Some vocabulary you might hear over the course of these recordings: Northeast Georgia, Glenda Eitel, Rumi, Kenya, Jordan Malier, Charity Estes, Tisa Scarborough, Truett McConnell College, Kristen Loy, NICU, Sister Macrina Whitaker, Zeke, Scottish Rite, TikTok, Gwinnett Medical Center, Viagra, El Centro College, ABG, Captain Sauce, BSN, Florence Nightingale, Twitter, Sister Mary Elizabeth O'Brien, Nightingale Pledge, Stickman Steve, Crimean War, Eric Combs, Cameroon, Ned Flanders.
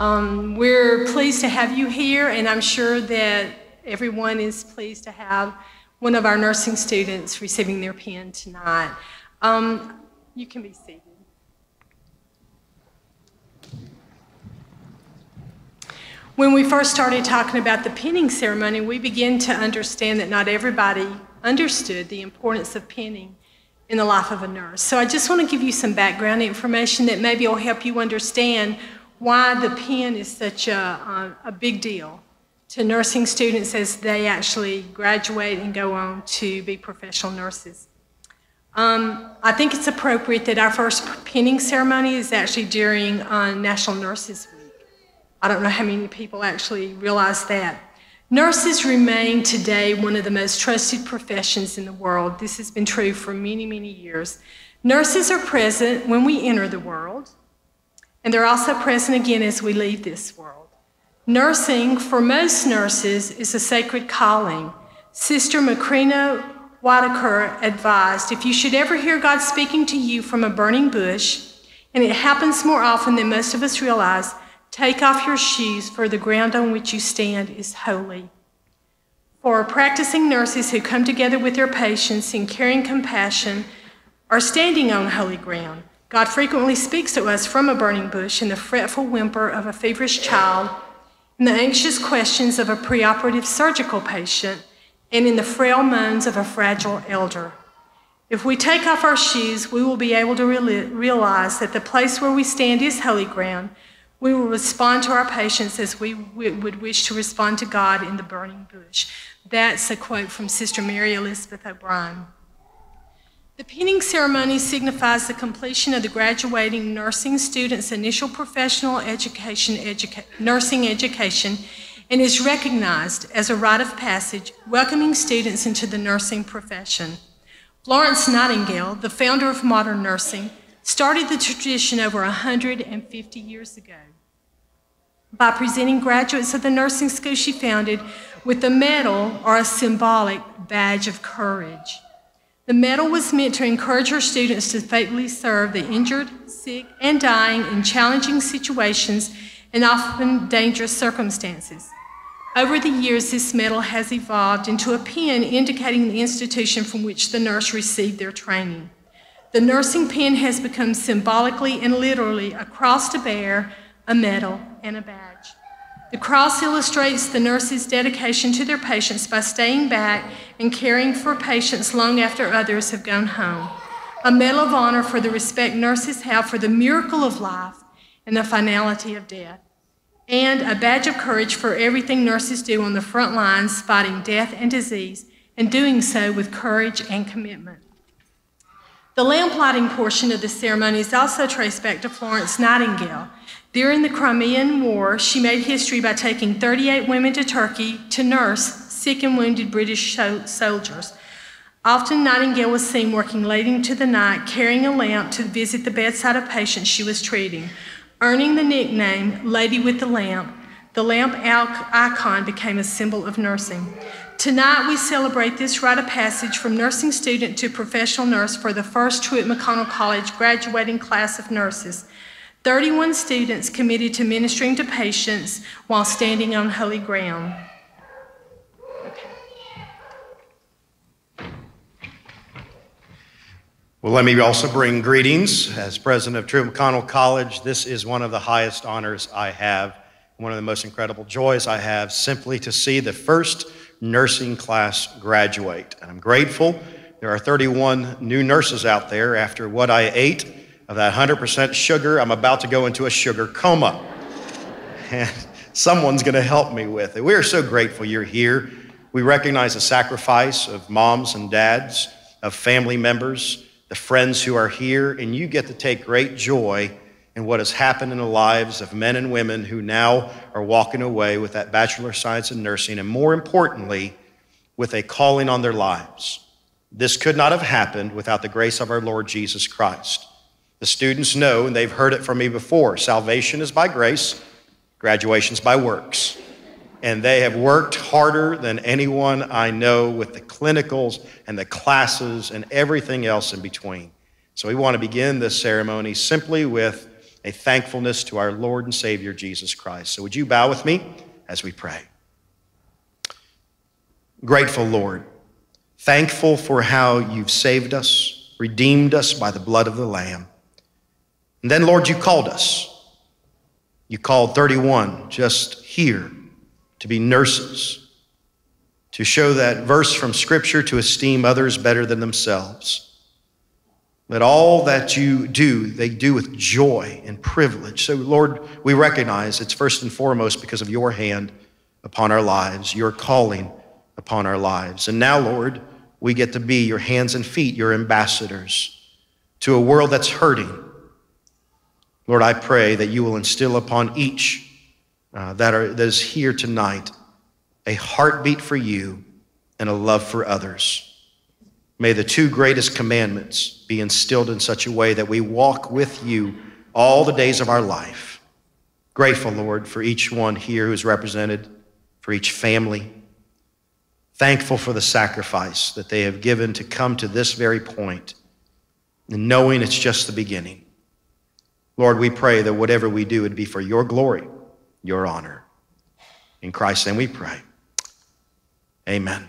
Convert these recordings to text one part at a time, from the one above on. We're pleased to have you here, and I'm sure that everyone is pleased to have one of our nursing students receiving their pin tonight. You can be seated. When we first started talking about the pinning ceremony, we began to understand that not everybody understood the importance of pinning in the life of a nurse. So I just want to give you some background information that maybe will help you understand why the pin is such a big deal to nursing students as they actually graduate and go on to be professional nurses. I think it's appropriate that our first pinning ceremony is actually during National Nurses Week. I don't know how many people actually realize that. Nurses remain today one of the most trusted professions in the world. This has been true for many, many years. Nurses are present when we enter the world, and they're also present again as we leave this world. Nursing, for most nurses, is a sacred calling. Sister Macrina Whitaker advised, if you should ever hear God speaking to you from a burning bush, and it happens more often than most of us realize, take off your shoes, for the ground on which you stand is holy. For practicing nurses who come together with their patients in caring compassion are standing on holy ground. God frequently speaks to us from a burning bush in the fretful whimper of a feverish child, in the anxious questions of a preoperative surgical patient, and in the frail moans of a fragile elder. If we take off our shoes, we will be able to realize that the place where we stand is holy ground. We will respond to our patients as we would wish to respond to God in the burning bush. That's a quote from Sister Mary Elizabeth O'Brien. The pinning ceremony signifies the completion of the graduating nursing student's initial professional education, nursing education, and is recognized as a rite of passage welcoming students into the nursing profession. Florence Nightingale, the founder of modern nursing, started the tradition over 150 years ago by presenting graduates of the nursing school she founded with a medal or a symbolic badge of courage. The medal was meant to encourage her students to faithfully serve the injured, sick, and dying in challenging situations and often dangerous circumstances. Over the years, this medal has evolved into a pin indicating the institution from which the nurse received their training. The nursing pin has become symbolically and literally a cross to bear, a medal, and a badge. The cross illustrates the nurse's dedication to their patients by staying back and caring for patients long after others have gone home. A medal of honor for the respect nurses have for the miracle of life and the finality of death. And a badge of courage for everything nurses do on the front lines fighting death and disease, and doing so with courage and commitment. The lamplighting portion of the ceremony is also traced back to Florence Nightingale. During the Crimean War, she made history by taking 38 women to Turkey to nurse sick and wounded British soldiers. Often Nightingale was seen working late into the night, carrying a lamp to visit the bedside of patients she was treating. Earning the nickname, Lady with the lamp icon became a symbol of nursing. Tonight we celebrate this rite of passage from nursing student to professional nurse for the first Truett McConnell College graduating class of nurses. 31 students committed to ministering to patients while standing on holy ground. Okay. Well, let me also bring greetings. As president of Truett McConnell College, this is one of the highest honors I have, one of the most incredible joys I have, simply to see the first nursing class graduate. And I'm grateful. There are 31 new nurses out there after what I ate. Of that 100% sugar, I'm about to go into a sugar coma. And someone's gonna help me with it. We are so grateful you're here. We recognize the sacrifice of moms and dads, of family members, the friends who are here, and you get to take great joy in what has happened in the lives of men and women who now are walking away with that Bachelor of Science in Nursing, and more importantly, with a calling on their lives. This could not have happened without the grace of our Lord Jesus Christ. The students know, and they've heard it from me before, salvation is by grace, graduation is by works. And they have worked harder than anyone I know with the clinicals and the classes and everything else in between. So we want to begin this ceremony simply with a thankfulness to our Lord and Savior, Jesus Christ. So would you bow with me as we pray? Grateful Lord, thankful for how you've saved us, redeemed us by the blood of the Lamb. And then, Lord, you called us. You called 31 just here to be nurses, to show that verse from Scripture, to esteem others better than themselves. That all that you do, they do with joy and privilege. So, Lord, we recognize it's first and foremost because of your hand upon our lives, your calling upon our lives. And now, Lord, we get to be your hands and feet, your ambassadors to a world that's hurting. Lord, I pray that you will instill upon each that is here tonight a heartbeat for you and a love for others. May the two greatest commandments be instilled in such a way that we walk with you all the days of our life. Grateful, Lord, for each one here who is represented, for each family. Thankful for the sacrifice that they have given to come to this very point, and knowing it's just the beginning. Lord, we pray that whatever we do would be for your glory, your honor. In Christ's name we pray. Amen.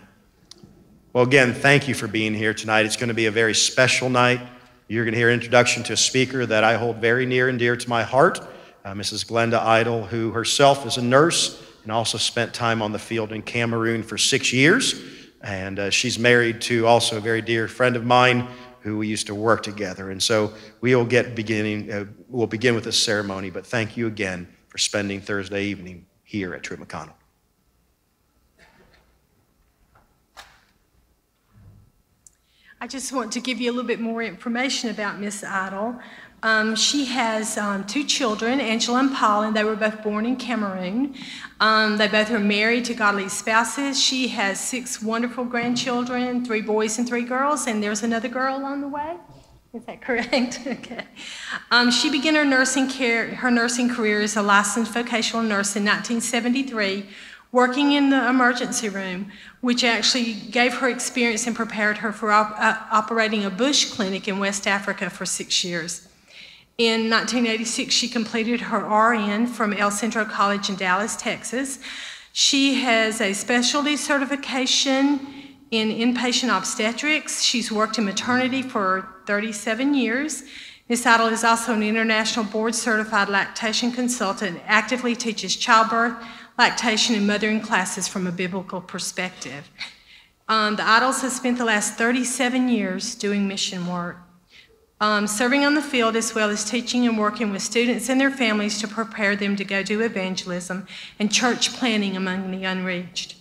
Well, again, thank you for being here tonight. It's going to be a very special night. You're going to hear an introduction to a speaker that I hold very near and dear to my heart, Mrs. Glenda Eitel, who herself is a nurse and also spent time on the field in Cameroon for 6 years. And she's married to also a very dear friend of mine who we used to work together. And so we'll begin with this ceremony, but thank you again for spending Thursday evening here at Truett McConnell. I just want to give you a little bit more information about Miss Eitel. She has 2 children, Angela and Paul, and they were both born in Cameroon. They both are married to godly spouses. She has 6 wonderful grandchildren, 3 boys and 3 girls, and there's another girl on the way. Is that correct? Okay. She began her nursing career as a licensed vocational nurse in 1973, working in the emergency room, which actually gave her experience and prepared her for operating a bush clinic in West Africa for 6 years. In 1986, she completed her RN from El Centro College in Dallas, Texas. She has a specialty certification in inpatient obstetrics. She's worked in maternity for 37 years. Ms. Eitel is also an international board-certified lactation consultant, and actively teaches childbirth, lactation, and mothering classes from a biblical perspective. The Eitels have spent the last 37 years doing mission work, serving on the field as well as teaching and working with students and their families to prepare them to go do evangelism and church planning among the unreached.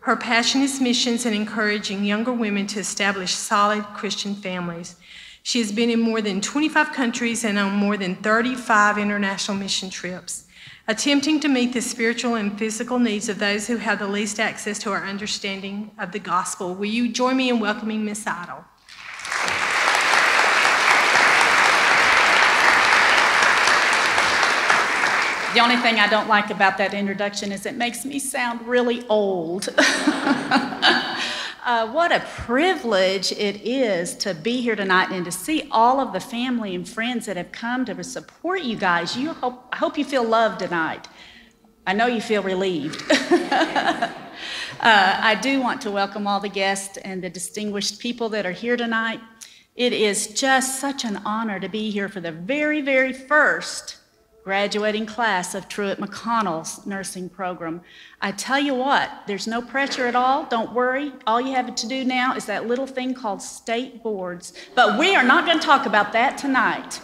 Her passion is missions and encouraging younger women to establish solid Christian families. She has been in more than 25 countries and on more than 35 international mission trips, attempting to meet the spiritual and physical needs of those who have the least access to our understanding of the gospel. Will you join me in welcoming Miss Eitel? The only thing I don't like about that introduction is it makes me sound really old. What a privilege it is to be here tonight and to see all of the family and friends that have come to support you guys. I hope you feel loved tonight. I know you feel relieved. I do want to welcome all the guests and the distinguished people that are here tonight. It is just such an honor to be here for the very, very first graduating class of Truett McConnell's nursing program. I tell you what, there's no pressure at all, don't worry. All you have to do now is that little thing called state boards, but we are not going to talk about that tonight.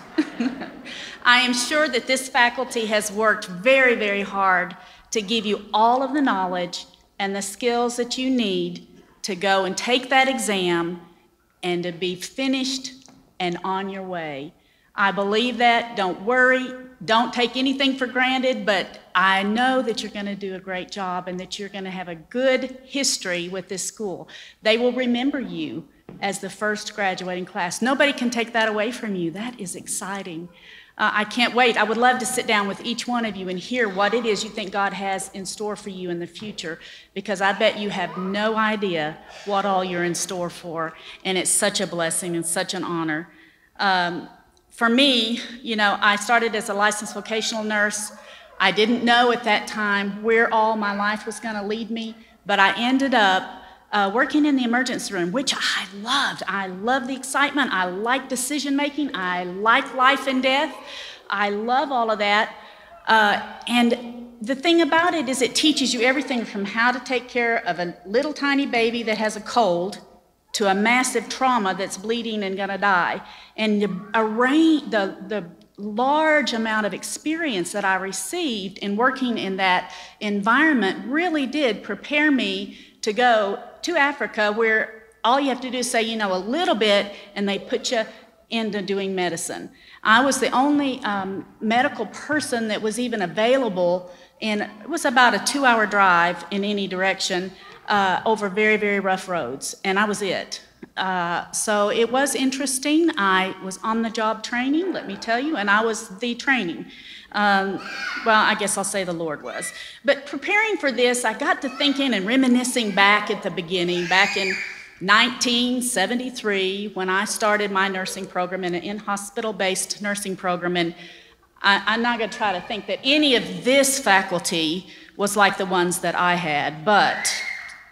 I am sure that this faculty has worked very, very hard to give you all of the knowledge and the skills that you need to go and take that exam and to be finished and on your way. I believe that, don't worry. Don't take anything for granted, but I know that you're going to do a great job and that you're going to have a good history with this school. They will remember you as the first graduating class. Nobody can take that away from you. That is exciting. I can't wait. I would love to sit down with each one of you and hear what it is you think God has in store for you in the future, because I bet you have no idea what all you're in store for, and it's such a blessing and such an honor. for me, you know, I started as a licensed vocational nurse. I didn't know at that time where all my life was going to lead me, but I ended up working in the emergency room, which I loved. I loved the excitement. I liked decision making. I liked life and death. I love all of that. And the thing about it is it teaches you everything from how to take care of a little tiny baby that has a cold to a massive trauma that's bleeding and gonna die. And the large amount of experience that I received in working in that environment really did prepare me to go to Africa, where all you have to do is say, you know, a little bit, and they put you into doing medicine. I was the only medical person that was even available, and it was about a 2-hour drive in any direction over very, very rough roads, and I was it. So it was interesting. I was on the job training, let me tell you, and I was the training. Well, I guess I'll say the Lord was. But preparing for this, I got to thinking and reminiscing back at the beginning, back in 1973, when I started my nursing program in an in-hospital-based nursing program, and I'm not going to try to think that any of this faculty was like the ones that I had, but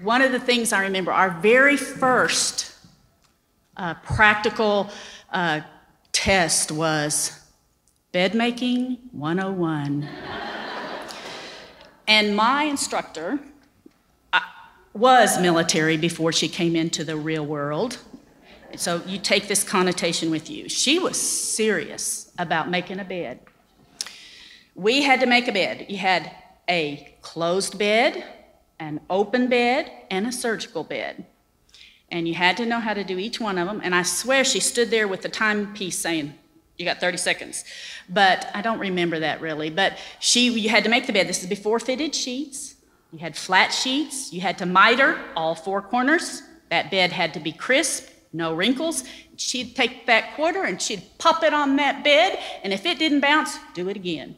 one of the things I remember, our very first practical test was bedmaking 101. And my instructor was military before she came into the real world. So you take this connotation with you. She was serious about making a bed. We had to make a bed. You had a closed bed, an open bed, and a surgical bed. And you had to know how to do each one of them. And I swear she stood there with the timepiece saying, "You got 30 seconds. But I don't remember that really. But you had to make the bed. This is before fitted sheets. You had flat sheets, you had to miter all four corners. That bed had to be crisp, no wrinkles. She'd take that quarter and she'd pop it on that bed, and if it didn't bounce, do it again.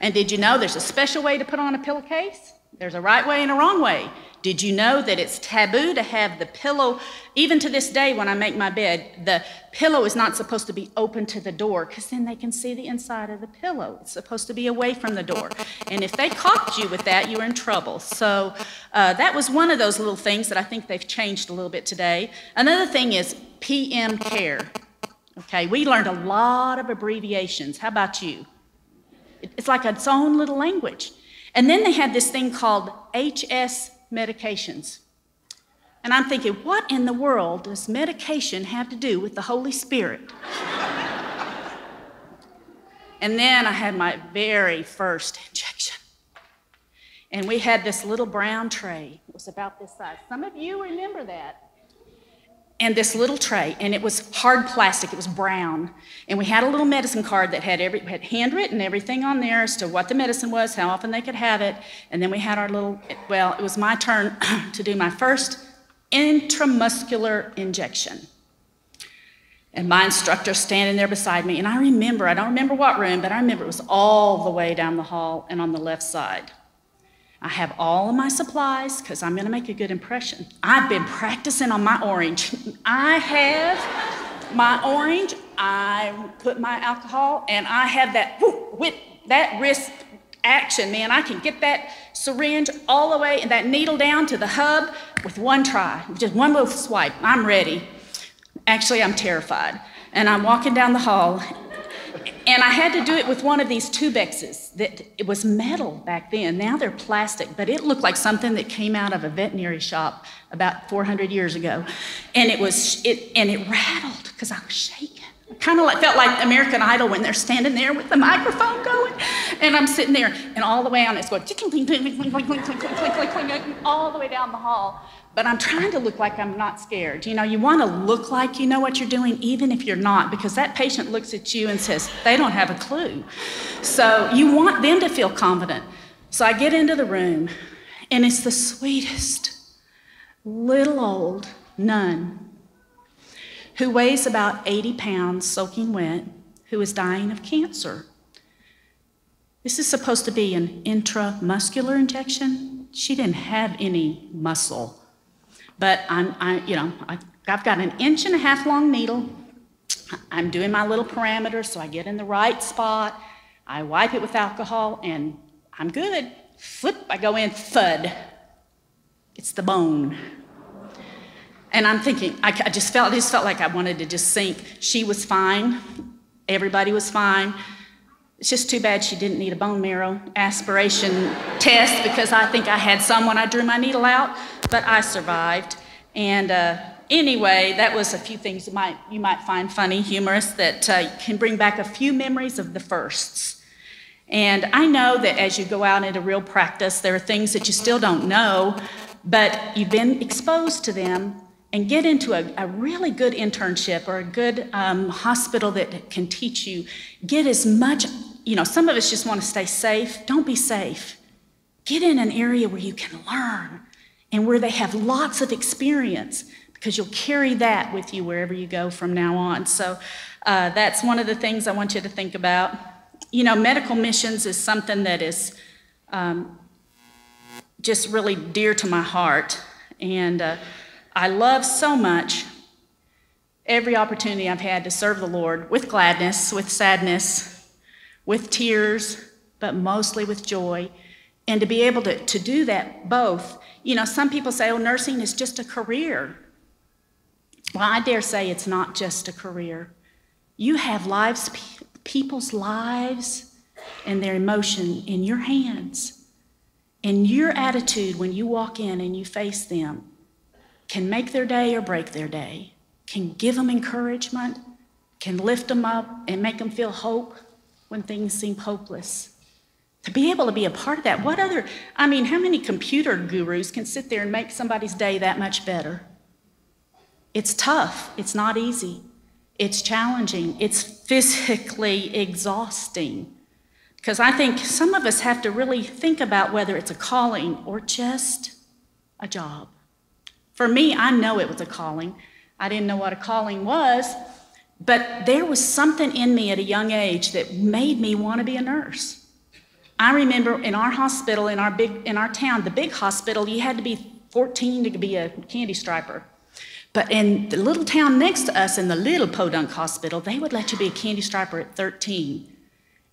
And did you know there's a special way to put on a pillowcase? There's a right way and a wrong way. Did you know that it's taboo to have the pillow, even to this day when I make my bed, the pillow is not supposed to be open to the door because then they can see the inside of the pillow. It's supposed to be away from the door. And if they caught you with that, you were in trouble. So that was one of those little things that I think they've changed a little bit today. Another thing is PM care. Okay, we learned a lot of abbreviations. How about you? It's like its own little language. And then they had this thing called HS medications. And I'm thinking, what in the world does medication have to do with the Holy Spirit? And then I had my very first injection. And we had this little brown tray. It was about this size. Some of you remember that. And this little tray, and it was hard plastic, it was brown. And we had a little medicine card that had handwritten everything on there as to what the medicine was, how often they could have it, and then we had our little, well, it was my turn to do my first intramuscular injection. And my instructor standing there beside me, and I remember, I don't remember what room, but I remember it was all the way down the hall and on the left side. I have all of my supplies because I'm going to make a good impression. I've been practicing on my orange. I have my orange, I put my alcohol, and I have that whoop, whip, that wrist action, man. I can get that syringe all the way and that needle down to the hub with one try, just one little swipe. I'm ready. Actually, I'm terrified. And I'm walking down the hall. And I had to do it with one of these tubexes that it was metal back then. Now they're plastic, but it looked like something that came out of a veterinary shop about 400 years ago. And it rattled because I was shaking. I kind of felt like American Idol when they're standing there with the microphone going. And I'm sitting there, and all the way on it's going all the way down the hall. But I'm trying to look like I'm not scared. You know, you want to look like you know what you're doing, even if you're not, because that patient looks at you and says, they don't have a clue. So you want them to feel confident. So I get into the room, and it's the sweetest little old nun who weighs about 80 pounds, soaking wet, who is dying of cancer. This is supposed to be an intramuscular injection. She didn't have any muscle. But I've got an inch and a half long needle, I'm doing my little parameters, so I get in the right spot, I wipe it with alcohol, and I'm good. Flip, I go in, thud. It's the bone. And I'm thinking, I just felt like I wanted to just sink. She was fine. Everybody was fine. It's just too bad she didn't need a bone marrow aspiration test, because I think I had some when I drew my needle out, but I survived. And anyway, that was a few things you might find funny, humorous, that can bring back a few memories of the firsts. And I know that as you go out into real practice, there are things that you still don't know, but you've been exposed to them, and get into a really good internship or a good hospital that can teach you. Get as much, you know, some of us just want to stay safe. Don't be safe. Get in an area where you can learn and where they have lots of experience, because you'll carry that with you wherever you go from now on. So that's one of the things I want you to think about. You know, medical missions is something that is just really dear to my heart. And I love so much every opportunity I've had to serve the Lord, with gladness, with sadness, with tears, but mostly with joy. And to be able to do that both. You know, some people say, oh, nursing is just a career. Well, I dare say it's not just a career. You have lives, people's lives and their emotion in your hands. And your attitude when you walk in and you face them can make their day or break their day, can give them encouragement, can lift them up and make them feel hope when things seem hopeless. To be able to be a part of that, what other, I mean, how many computer gurus can sit there and make somebody's day that much better? It's tough, it's not easy, it's challenging, it's physically exhausting. Because I think some of us have to really think about whether it's a calling or just a job. For me, I know it was a calling. I didn't know what a calling was, but there was something in me at a young age that made me want to be a nurse. I remember in our hospital, in our town, the big hospital, you had to be 14 to be a candy striper. But in the little town next to us, in the little podunk hospital, they would let you be a candy striper at 13.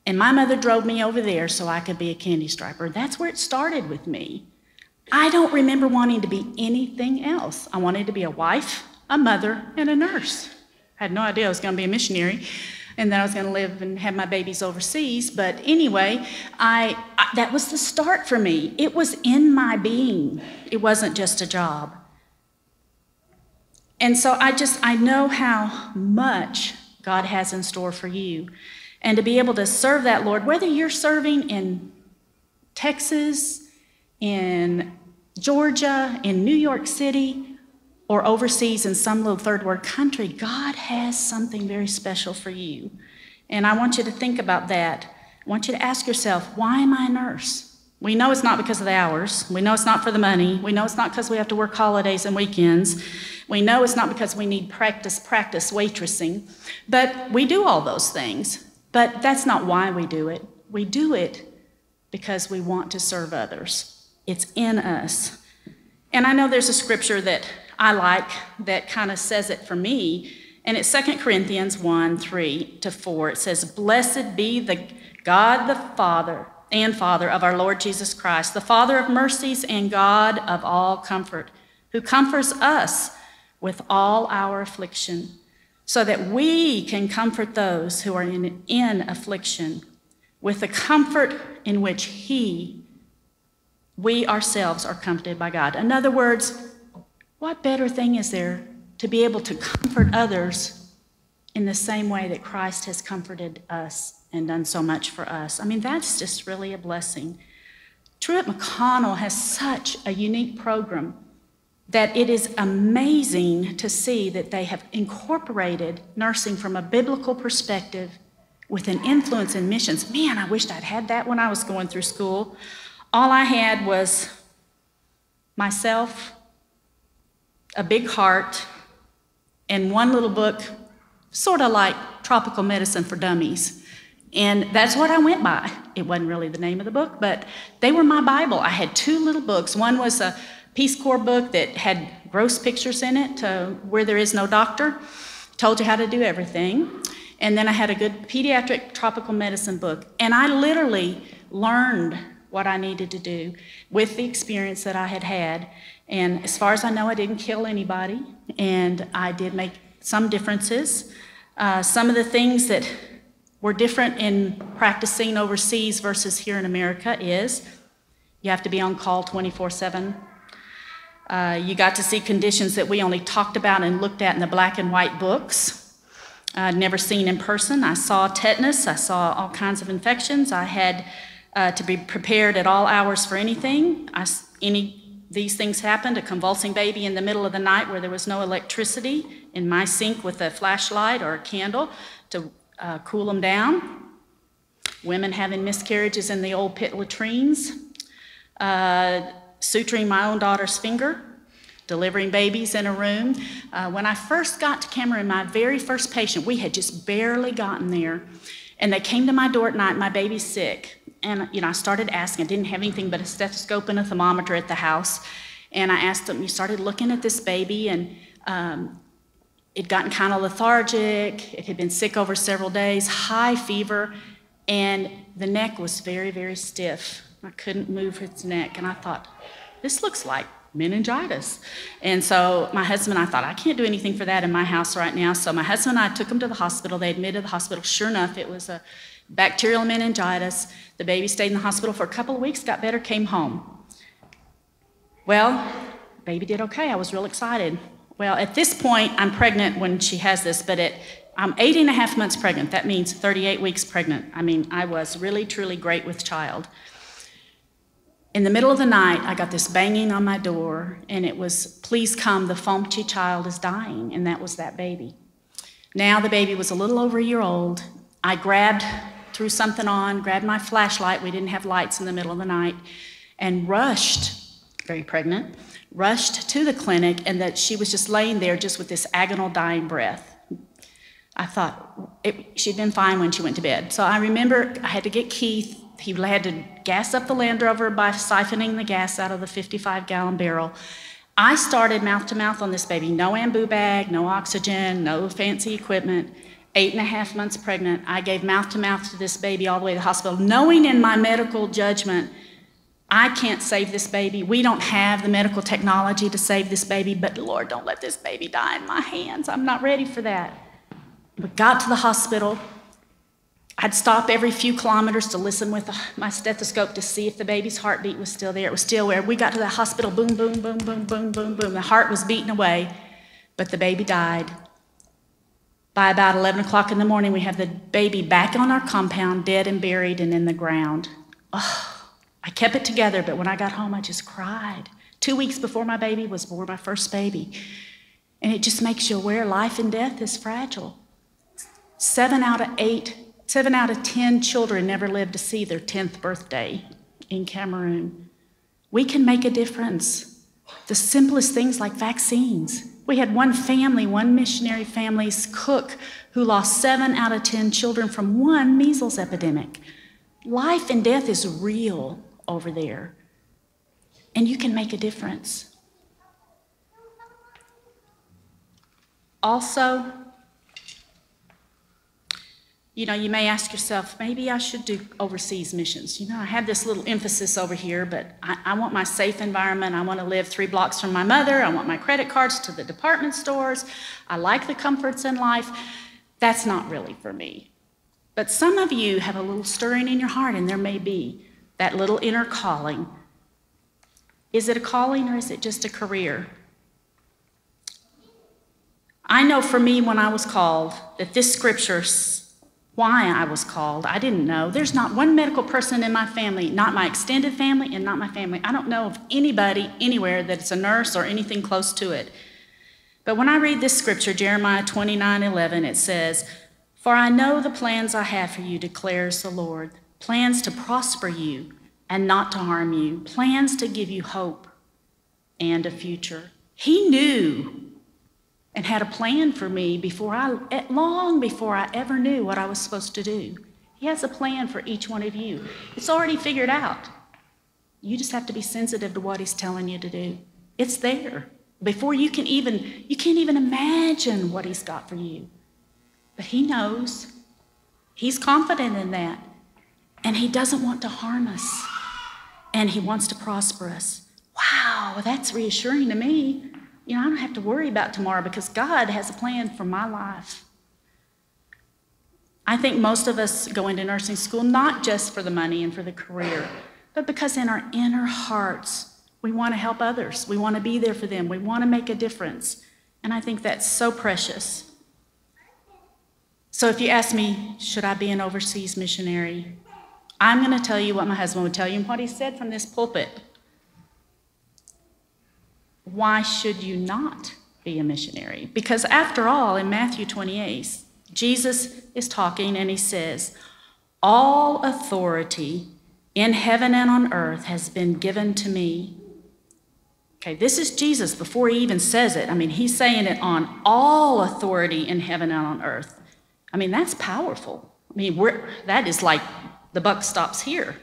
And my mother drove me over there so I could be a candy striper. That's where it started with me. I don't remember wanting to be anything else. I wanted to be a wife, a mother, and a nurse. I had no idea I was going to be a missionary, and that I was going to live and have my babies overseas. But anyway, that was the start for me. It was in my being. It wasn't just a job. And so I know how much God has in store for you. And to be able to serve that Lord, whether you're serving in Texas, in Georgia, in New York City, or overseas in some little third world country, God has something very special for you. And I want you to think about that. I want you to ask yourself, why am I a nurse? We know it's not because of the hours. We know it's not for the money. We know it's not because we have to work holidays and weekends. We know it's not because we need practice waitressing. But we do all those things. But that's not why we do it. We do it because we want to serve others. It's in us. And I know there's a scripture that I like that kind of says it for me, and it's 2 Corinthians 1:3-4. It says, "Blessed be the God, the Father and Father of our Lord Jesus Christ, the Father of mercies and God of all comfort, who comforts us with all our affliction, so that we can comfort those who are in affliction with the comfort in which we ourselves are comforted by God." In other words, what better thing is there to be able to comfort others in the same way that Christ has comforted us and done so much for us? I mean, that's just really a blessing. Truett McConnell has such a unique program that it is amazing to see that they have incorporated nursing from a biblical perspective with an influence in missions. Man, I wished I'd had that when I was going through school. All I had was myself, a big heart, and one little book, sort of like Tropical Medicine for Dummies. And that's what I went by. It wasn't really the name of the book, but they were my Bible. I had two little books. One was a Peace Corps book that had gross pictures in it, Where There Is No Doctor. told you how to do everything. And then I had a good pediatric tropical medicine book. And I literally learned what I needed to do with the experience that I had had. And as far as I know, I didn't kill anybody. And I did make some differences. Some of the things that were different in practicing overseas versus here in America is you have to be on call 24/7. You got to see conditions that we only talked about and looked at in the black and white books. I'd never seen in person. I saw tetanus. I saw all kinds of infections. I had to be prepared at all hours for anything. These things happened, a convulsing baby in the middle of the night where there was no electricity in my sink with a flashlight or a candle to cool them down. Women having miscarriages in the old pit latrines. Suturing my own daughter's finger, delivering babies in a room. When I first got to Cameroon, my very first patient, we had just barely gotten there, and they came to my door at night, my baby's sick. And I started asking, I didn't have anything but a stethoscope and a thermometer at the house, and I asked them, you started looking at this baby, and it'd gotten kind of lethargic, it had been sick over several days, high fever, and the neck was very, very stiff. I couldn't move its neck, and I thought, this looks like meningitis. And so my husband and I thought, I can't do anything for that in my house right now. So my husband and I took him to the hospital. They admitted to the hospital. Sure enough, it was a bacterial meningitis. The baby stayed in the hospital for a couple of weeks, got better, came home. Well, baby did okay. I was real excited. Well, at this point, I'm pregnant when she has this, but I'm 8.5 months pregnant. That means 38 weeks pregnant. I mean, I was really, truly great with child. In the middle of the night, I got this banging on my door, and it was, please come, the Fomchi child is dying, and that was that baby. Now the baby was a little over a year old. I grabbed my flashlight, we didn't have lights in the middle of the night, and rushed to the clinic, and that she was just laying there just with this agonal dying breath. I thought, she'd been fine when she went to bed. So I remember I had to get Keith. He had to gas up the Land Rover by siphoning the gas out of the 55-gallon barrel. I started mouth-to-mouth on this baby. No ambu bag, no oxygen, no fancy equipment. 8.5 months pregnant, I gave mouth-to-mouth to this baby all the way to the hospital, knowing in my medical judgment, I can't save this baby. We don't have the medical technology to save this baby, but Lord, don't let this baby die in my hands. I'm not ready for that. We got to the hospital. I'd stop every few kilometers to listen with my stethoscope to see if the baby's heartbeat was still there. It was still there. We got to the hospital, boom, boom, boom, boom, boom, boom, boom. The heart was beating away, but the baby died. By about 11 o'clock in the morning, we have the baby back on our compound, dead and buried and in the ground. Oh, I kept it together, but when I got home, I just cried. 2 weeks before my baby was born, my first baby. And it just makes you aware life and death is fragile. 7 out of 10 children never live to see their 10th birthday in Cameroon. We can make a difference. The simplest things like vaccines. We had one missionary family's cook who lost 7 out of 10 children from one measles epidemic. Life and death is real over there. And you can make a difference. Also, you may ask yourself, maybe I should do overseas missions. I have this little emphasis over here, but I want my safe environment. I want to live 3 blocks from my mother. I want my credit cards to the department stores. I like the comforts in life. That's not really for me. But some of you have a little stirring in your heart, and there may be that little inner calling. Is it a calling, or is it just a career? I know for me, when I was called, that this scripture, why I was called, I didn't know. There's not one medical person in my family, not my extended family and not my family. I don't know of anybody anywhere that's a nurse or anything close to it. But when I read this scripture, Jeremiah 29:11, it says, "For I know the plans I have for you, declares the Lord, plans to prosper you and not to harm you, plans to give you hope and a future." He knew and had a plan for me long before I ever knew what I was supposed to do. He has a plan for each one of you. It's already figured out. You just have to be sensitive to what he's telling you to do. It's there. before you can't even imagine what he's got for you. But he knows, he's confident in that, and he doesn't want to harm us, and he wants to prosper us. Wow, that's reassuring to me. You know, I don't have to worry about tomorrow because God has a plan for my life. I think most of us go into nursing school not just for the money and for the career, but because in our inner hearts, we want to help others. We want to be there for them. We want to make a difference. And I think that's so precious. So if you ask me, should I be an overseas missionary? I'm going to tell you what my husband would tell you and what he said from this pulpit. Why should you not be a missionary? Because after all, in Matthew 28, Jesus is talking and he says, "All authority in heaven and on earth has been given to me." Okay, this is Jesus before he even says it. I mean, he's saying it on all authority in heaven and on earth. I mean, that's powerful. I mean, that is like the buck stops here.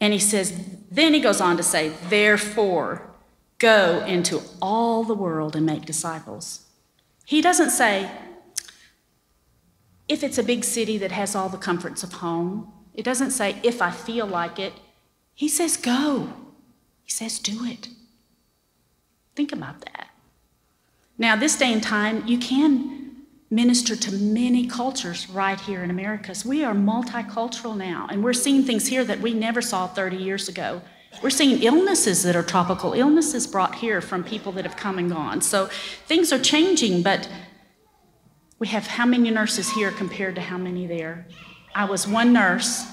And he says, then he goes on to say, "Therefore, go into all the world and make disciples." He doesn't say, if it's a big city that has all the comforts of home, it doesn't say, if I feel like it. He says, go. He says, do it. Think about that. Now, this day and time, you can minister to many cultures right here in America. So we are multicultural now, and we're seeing things here that we never saw 30 years ago. We're seeing illnesses that are tropical illnesses brought here from people that have come and gone. So things are changing, but we have how many nurses here compared to how many there? I was one nurse,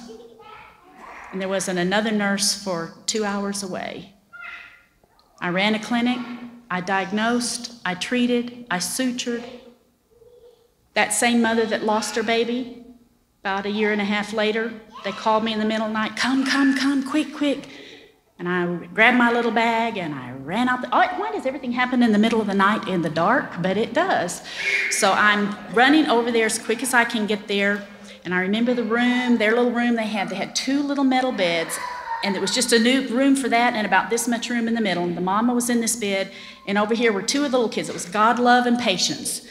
and there wasn't another nurse for 2 hours away. I ran a clinic, I diagnosed, I treated, I sutured. That same mother that lost her baby, about a year and a half later, they called me in the middle of the night, come, quick, quick. And I grabbed my little bag and I ran out. Why does everything happen in the middle of the night in the dark? But it does. So I'm running over there as quick as I can get there. And I remember the room, their little room they had two little metal beds, and it was just a new room for that and about this much room in the middle. And the mama was in this bed, and over here were two of the little kids. It was God, love, and patience.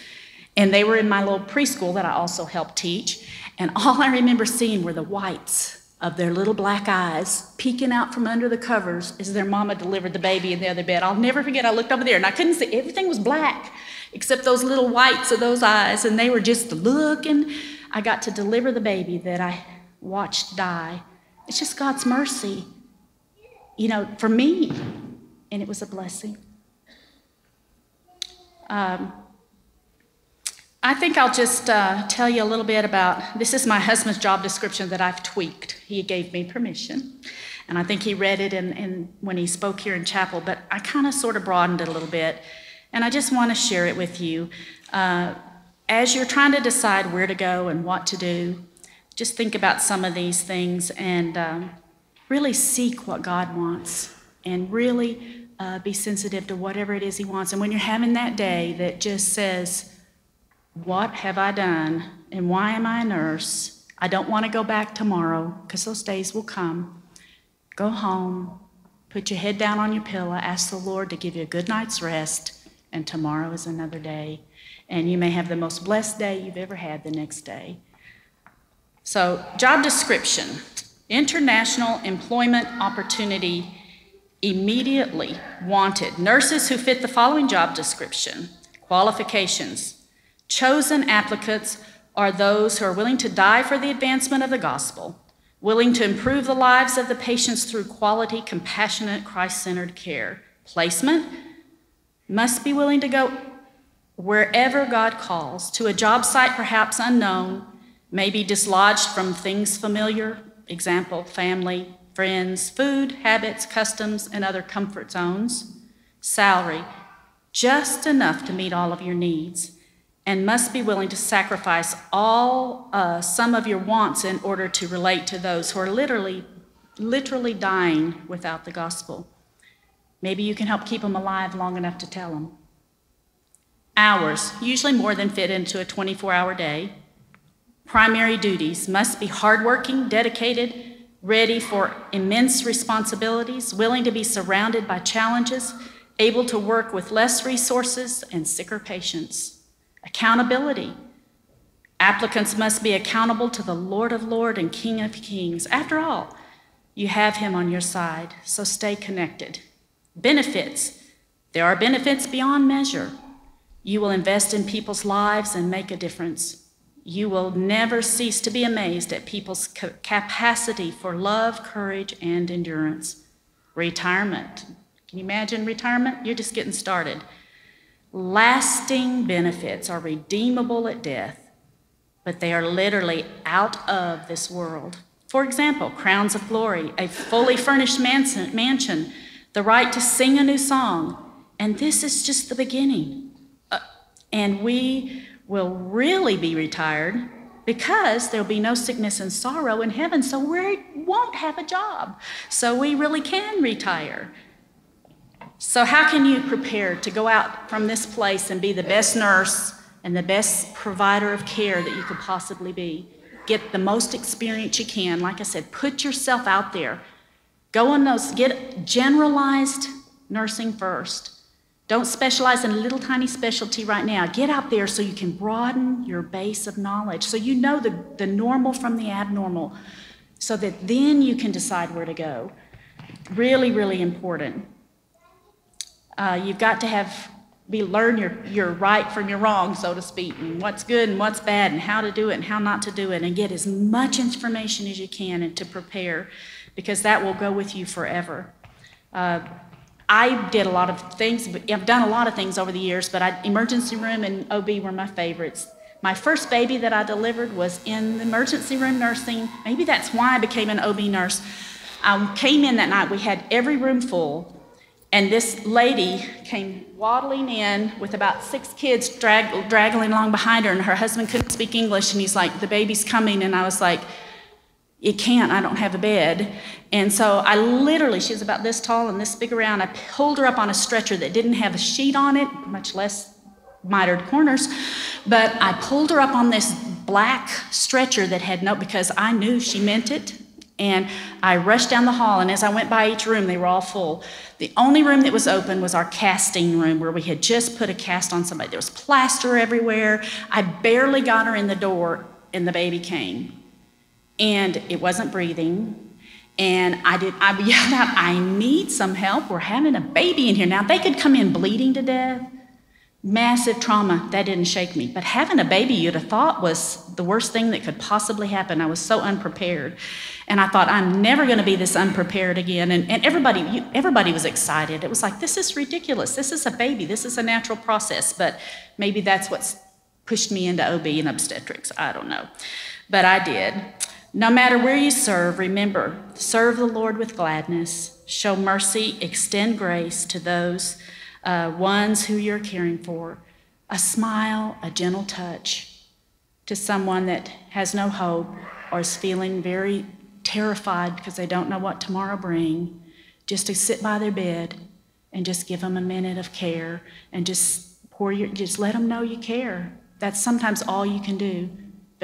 And they were in my little preschool that I also helped teach. And all I remember seeing were the whites of their little black eyes peeking out from under the covers as their mama delivered the baby in the other bed. I'll never forget, I looked over there and I couldn't see, everything was black except those little whites of those eyes, and they were just looking. I got to deliver the baby that I watched die. It's just God's mercy, you know, for me, and it was a blessing. I think I'll just tell you a little bit about, this is my husband's job description that I've tweaked. He gave me permission, and I think he read it in when he spoke here in chapel, but I kind of sort of broadened it a little bit, and I just want to share it with you. As you're trying to decide where to go and what to do, just think about some of these things and really seek what God wants and really be sensitive to whatever it is he wants. And when you're having that day that just says, what have I done, and why am I a nurse? I don't want to go back tomorrow, because those days will come. Go home, put your head down on your pillow, ask the Lord to give you a good night's rest, and tomorrow is another day. And you may have the most blessed day you've ever had the next day. So, job description, international employment opportunity immediately wanted. Nurses who fit the following job description, qualifications. Chosen applicants are those who are willing to die for the advancement of the gospel, willing to improve the lives of the patients through quality, compassionate, Christ-centered care. Placement must be willing to go wherever God calls, to a job site perhaps unknown, maybe dislodged from things familiar, example, family, friends, food, habits, customs, and other comfort zones. Salary, just enough to meet all of your needs, and must be willing to sacrifice some of your wants in order to relate to those who are literally dying without the gospel. Maybe you can help keep them alive long enough to tell them. Hours, usually more than fit into a 24-hour day. Primary duties must be hardworking, dedicated, ready for immense responsibilities, willing to be surrounded by challenges, able to work with less resources and sicker patients. Accountability. Applicants must be accountable to the Lord of Lords and King of Kings. After all, you have him on your side, so stay connected. Benefits. There are benefits beyond measure. You will invest in people's lives and make a difference. You will never cease to be amazed at people's capacity for love, courage, and endurance. Retirement. Can you imagine retirement? You're just getting started. Lasting benefits are redeemable at death, but they are literally out of this world. For example, crowns of glory, a fully furnished mansion, the right to sing a new song. And this is just the beginning. And we will really be retired because there'll be no sickness and sorrow in heaven, so we won't have a job. So we really can retire. So how can you prepare to go out from this place and be the best nurse and the best provider of care that you could possibly be? Get the most experience you can. Like I said, put yourself out there. Go on those, get generalized nursing first. Don't specialize in a little tiny specialty right now. Get out there so you can broaden your base of knowledge, so you know the normal from the abnormal, so that then you can decide where to go. Really, really important. You've got to learn your right from your wrong, so to speak, and what's good and what's bad, and how to do it and how not to do it, and get as much information as you can and to prepare, because that will go with you forever. I did a lot of things. I've done a lot of things over the years, but emergency room and OB were my favorites. My first baby that I delivered was in the emergency room nursing. Maybe that's why I became an OB nurse. I came in that night. We had every room full, and this lady came waddling in with about 6 kids draggling along behind her, and her husband couldn't speak English, and he's like, "The baby's coming," and I was like, "It can't, I don't have a bed." And so I literally, she was about this tall and this big around, I pulled her up on a stretcher that didn't have a sheet on it, much less mitered corners, but I pulled her up on this black stretcher that had no, because I knew she meant it, and I rushed down the hall, and as I went by each room, they were all full. The only room that was open was our casting room, where we had just put a cast on somebody. There was plaster everywhere. I barely got her in the door, and the baby came. And it wasn't breathing, and I yelled out, "I need some help. We're having a baby in here." Now, they could come in bleeding to death, massive trauma. That didn't shake me. But having a baby, you'd have thought, was the worst thing that could possibly happen. I was so unprepared. And I thought, I'm never going to be this unprepared again. And everybody was excited. It was like, this is ridiculous. This is a baby. This is a natural process. But maybe that's what's pushed me into OB and obstetrics. I don't know. But I did. No matter where you serve, remember, serve the Lord with gladness, show mercy, extend grace to those ones who you're caring for. A smile, a gentle touch to someone that has no hope or is feeling very terrified because they don't know what tomorrow brings. Just to sit by their bed and just give them a minute of care and just let them know you care. That's sometimes all you can do.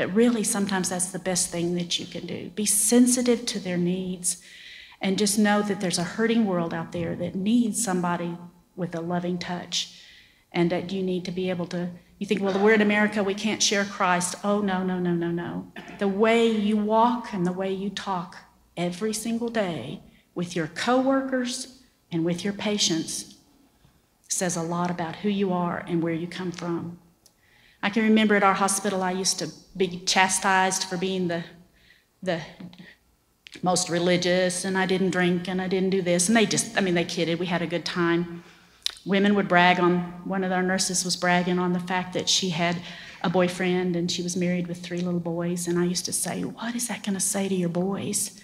But really, sometimes that's the best thing that you can do. Be sensitive to their needs, and just know that there's a hurting world out there that needs somebody with a loving touch, and that you need to be able to. You think, well, we're in America, we can't share Christ. Oh, no, no, no, no, no. The way you walk and the way you talk every single day with your coworkers and with your patients says a lot about who you are and where you come from. I can remember at our hospital, I used to be chastised for being the most religious, and I didn't drink, and I didn't do this. And they just, I mean, they kidded. We had a good time. Women would brag on, one of our nurses was bragging on the fact that she had a boyfriend, and she was married with 3 little boys. And I used to say, what is that going to say to your boys?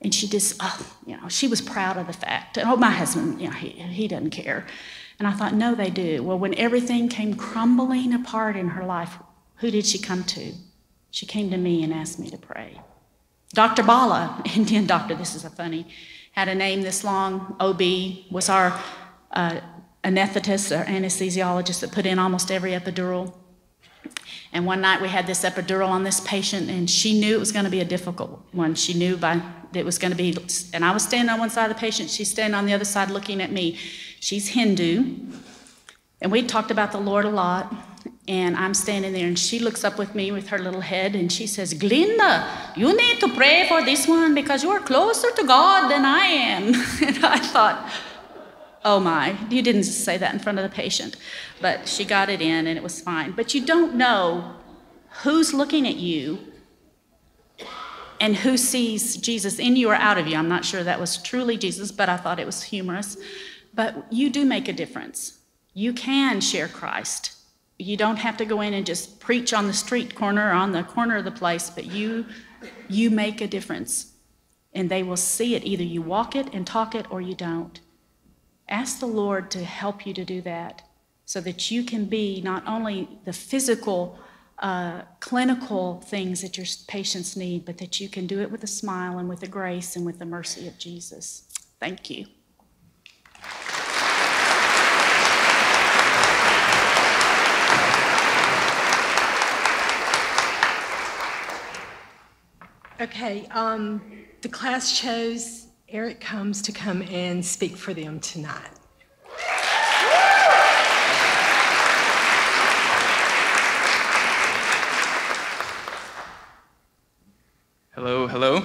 And she just, oh, you know, she was proud of the fact. Oh, my husband, you know, he doesn't care. And I thought, no, they do. Well, when everything came crumbling apart in her life, who did she come to? She came to me and asked me to pray. Dr. Bala, Indian doctor, this is a funny, had a name this long, OB, was our anesthetist or anesthesiologist that put in almost every epidural. And one night we had this epidural on this patient, and she knew it was going to be a difficult one. She knew it was going to be, and I was standing on one side of the patient, she's standing on the other side looking at me. She's Hindu, and we talked about the Lord a lot, and I'm standing there, and she looks up with me with her little head, and she says, "Glenda, you need to pray for this one because you are closer to God than I am." And I thought, oh my, you didn't say that in front of the patient. But she got it in and it was fine. But you don't know who's looking at you and who sees Jesus in you or out of you. I'm not sure that was truly Jesus, but I thought it was humorous. But you do make a difference. You can share Christ. You don't have to go in and just preach on the street corner or on the corner of the place, but you make a difference. And they will see it. Either you walk it and talk it or you don't. Ask the Lord to help you to do that so that you can be not only the physical, clinical things that your patients need, but that you can do it with a smile and with a grace and with the mercy of Jesus. Thank you. Okay, the class chose Eric Combs to come and speak for them tonight. Hello, hello.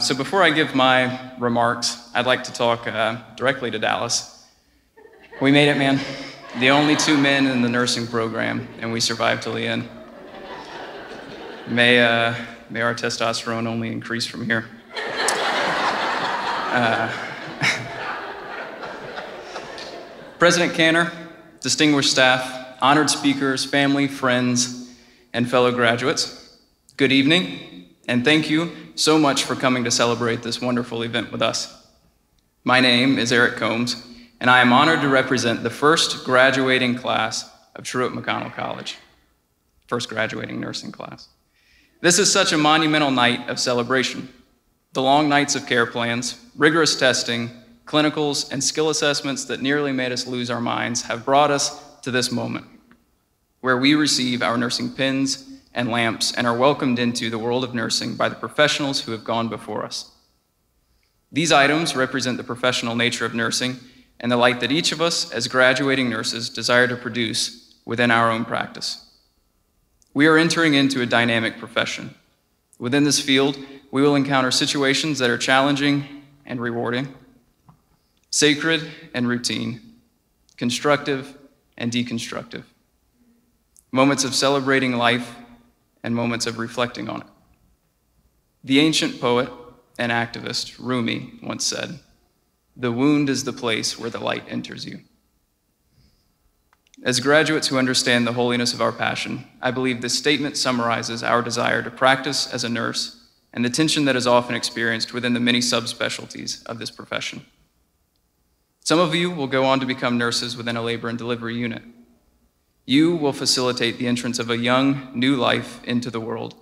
So before I give my remarks, I'd like to talk directly to Dallas. We made it, man. The only two men in the nursing program, and we survived till the end. May our testosterone only increase from here. President Kanner, distinguished staff, honored speakers, family, friends, and fellow graduates, good evening, and thank you so much for coming to celebrate this wonderful event with us. My name is Eric Combs, and I am honored to represent the first graduating class of Truett McConnell College, first graduating nursing class. This is such a monumental night of celebration. The long nights of care plans, rigorous testing, clinicals, and skill assessments that nearly made us lose our minds have brought us to this moment, where we receive our nursing pins and lamps and are welcomed into the world of nursing by the professionals who have gone before us. These items represent the professional nature of nursing and the light that each of us as graduating nurses desire to produce within our own practice. We are entering into a dynamic profession. Within this field, we will encounter situations that are challenging and rewarding, sacred and routine, constructive and deconstructive, moments of celebrating life and moments of reflecting on it. The ancient poet and activist Rumi once said, "The wound is the place where the light enters you." As graduates who understand the holiness of our passion, I believe this statement summarizes our desire to practice as a nurse and the tension that is often experienced within the many subspecialties of this profession. Some of you will go on to become nurses within a labor and delivery unit. You will facilitate the entrance of a young, new life into the world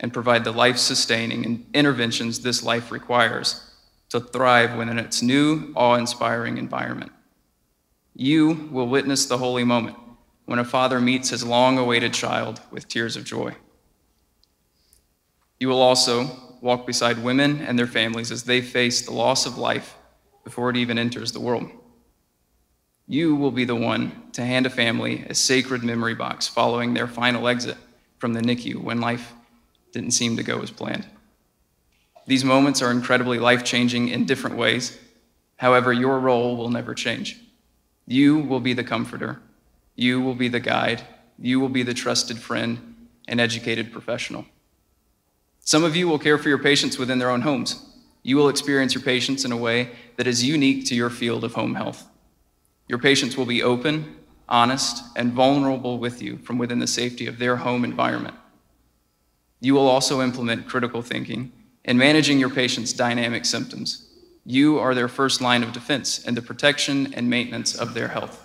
and provide the life-sustaining interventions this life requires to thrive within its new, awe-inspiring environment. You will witness the holy moment when a father meets his long-awaited child with tears of joy. You will also walk beside women and their families as they face the loss of life before it even enters the world. You will be the one to hand a family a sacred memory box following their final exit from the NICU when life didn't seem to go as planned. These moments are incredibly life-changing in different ways. However, your role will never change. You will be the comforter. You will be the guide. You will be the trusted friend and educated professional. Some of you will care for your patients within their own homes. You will experience your patients in a way that is unique to your field of home health. Your patients will be open, honest, and vulnerable with you from within the safety of their home environment. You will also implement critical thinking in managing your patients' dynamic symptoms. You are their first line of defense in the protection and maintenance of their health.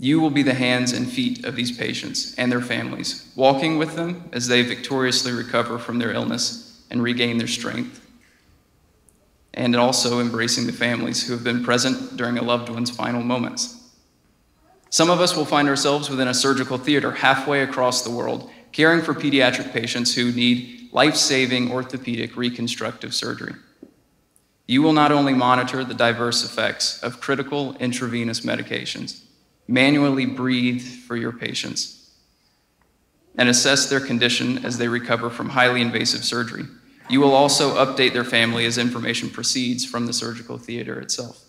You will be the hands and feet of these patients and their families, walking with them as they victoriously recover from their illness and regain their strength, and also embracing the families who have been present during a loved one's final moments. Some of us will find ourselves within a surgical theater halfway across the world, caring for pediatric patients who need life-saving orthopedic reconstructive surgery. You will not only monitor the diverse effects of critical intravenous medications, manually breathe for your patients, and assess their condition as they recover from highly invasive surgery. You will also update their family as information proceeds from the surgical theater itself.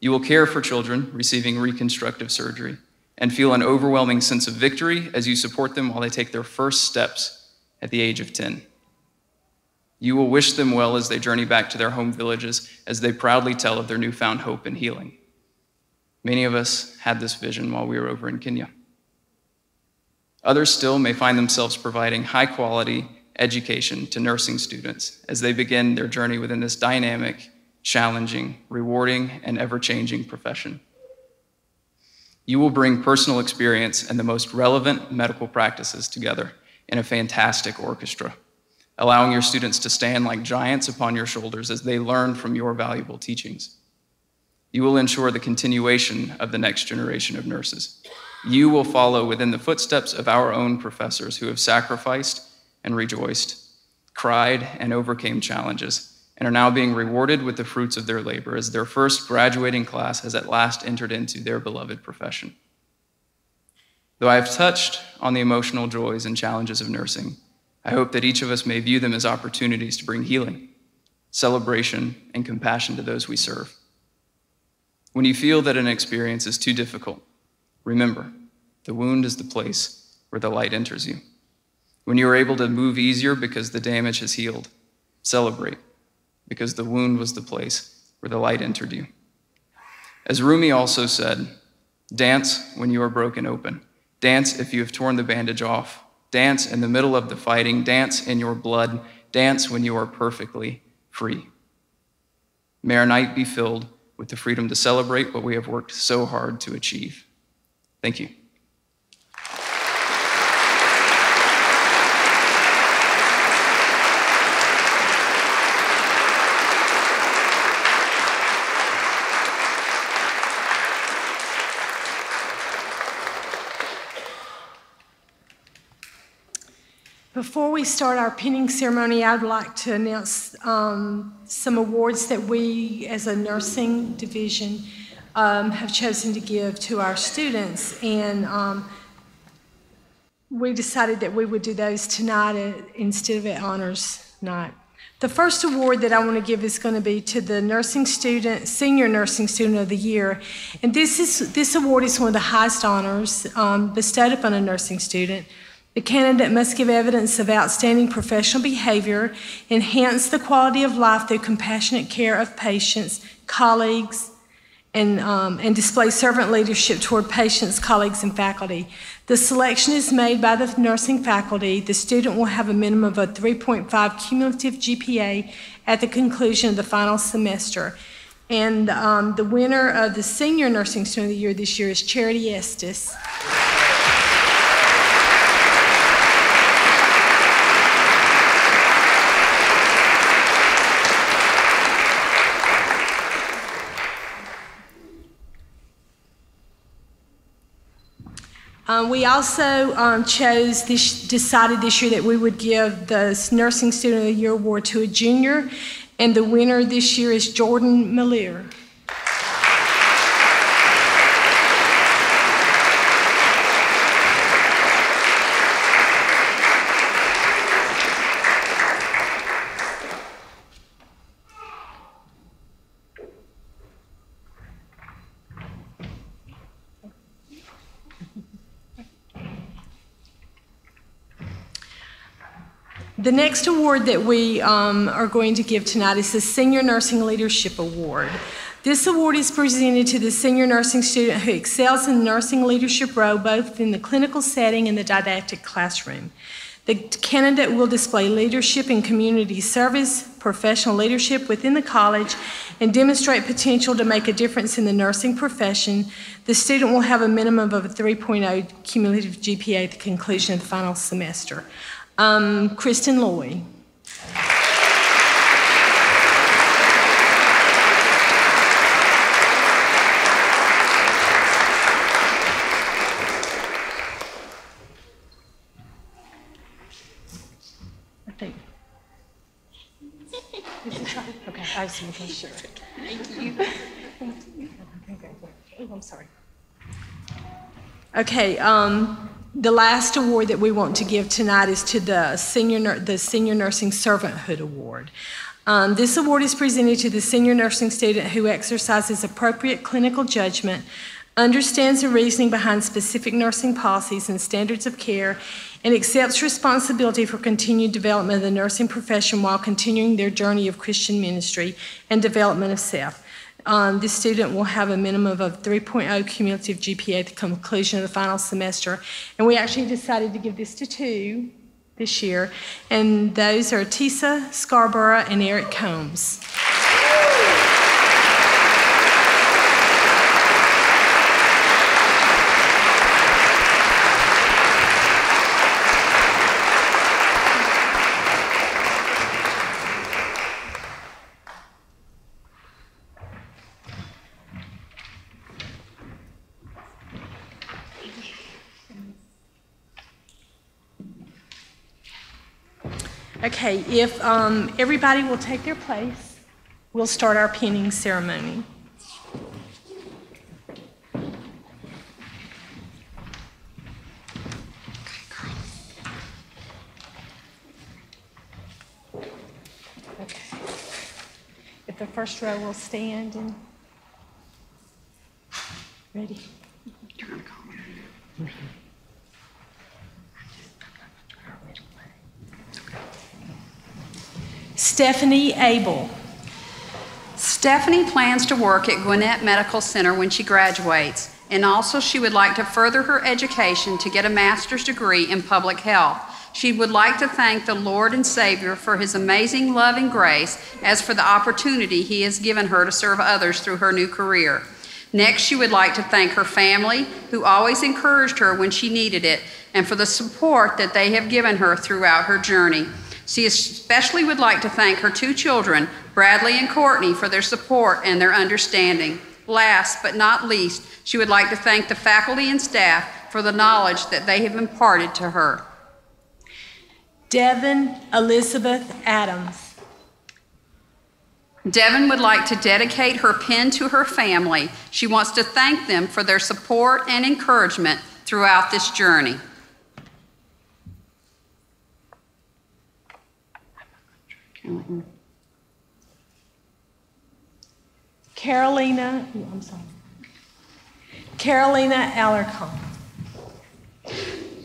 You will care for children receiving reconstructive surgery and feel an overwhelming sense of victory as you support them while they take their first steps at the age of 10. You will wish them well as they journey back to their home villages as they proudly tell of their newfound hope and healing. Many of us had this vision while we were over in Kenya. Others still may find themselves providing high-quality education to nursing students as they begin their journey within this dynamic, challenging, rewarding, and ever-changing profession. You will bring personal experience and the most relevant medical practices together in a fantastic orchestra, allowing your students to stand like giants upon your shoulders as they learn from your valuable teachings. You will ensure the continuation of the next generation of nurses. You will follow within the footsteps of our own professors who have sacrificed and rejoiced, cried and overcame challenges, and are now being rewarded with the fruits of their labor as their first graduating class has at last entered into their beloved profession. Though I have touched on the emotional joys and challenges of nursing, I hope that each of us may view them as opportunities to bring healing, celebration, and compassion to those we serve. When you feel that an experience is too difficult, remember, the wound is the place where the light enters you. When you are able to move easier because the damage has healed, celebrate, because the wound was the place where the light entered you. As Rumi also said, dance when you are broken open. Dance if you have torn the bandage off. Dance in the middle of the fighting. Dance in your blood. Dance when you are perfectly free. May our night be filled with the freedom to celebrate what we have worked so hard to achieve. Thank you. Before we start our pinning ceremony, I'd like to announce some awards that we, as a nursing division, have chosen to give to our students. And we decided that we would do those tonight instead of at honors night. The first award that I want to give is going to be to the nursing student, Senior Nursing Student of the Year. And this award is one of the highest honors bestowed upon a nursing student. The candidate must give evidence of outstanding professional behavior, enhance the quality of life through compassionate care of patients, colleagues, and display servant leadership toward patients, colleagues, and faculty. The selection is made by the nursing faculty. The student will have a minimum of a 3.5 cumulative GPA at the conclusion of the final semester. And the winner of the Senior Nursing Student of the Year this year is Charity Estes. We also decided this year that we would give the Nursing Student of the Year award to a junior, and the winner this year is Jordan Malier. The next award that we are going to give tonight is the Senior Nursing Leadership Award. This award is presented to the senior nursing student who excels in the nursing leadership role, both in the clinical setting and the didactic classroom. The candidate will display leadership in community service, professional leadership within the college, and demonstrate potential to make a difference in the nursing profession. The student will have a minimum of a 3.0 cumulative GPA at the conclusion of the final semester. Kristen Loy. just making sure. Thank you. Oh, I'm sorry. Okay, the last award that we want to give tonight is to the Senior Nursing Servanthood Award. This award is presented to the senior nursing student who exercises appropriate clinical judgment, understands the reasoning behind specific nursing policies and standards of care, and accepts responsibility for continued development of the nursing profession while continuing their journey of Christian ministry and development of self. This student will have a minimum of 3.0 cumulative GPA at the conclusion of the final semester. And we actually decided to give this to two this year. And those are Tisa Scarborough and Eric Combs. Okay, if everybody will take their place, we'll start our pinning ceremony. Okay, if the first row will stand and ready. You're gonna call me. Stephanie Abel. Stephanie plans to work at Gwinnett Medical Center when she graduates, and also she would like to further her education to get a master's degree in public health. She would like to thank the Lord and Savior for his amazing love and grace, as for the opportunity he has given her to serve others through her new career. Next, she would like to thank her family, who always encouraged her when she needed it, and for the support that they have given her throughout her journey. She especially would like to thank her two children, Bradley and Courtney, for their support and their understanding. Last but not least, she would like to thank the faculty and staff for the knowledge that they have imparted to her. Devin Elizabeth Adams. Devin would like to dedicate her pen to her family. She wants to thank them for their support and encouragement throughout this journey. Carolina Alarcon.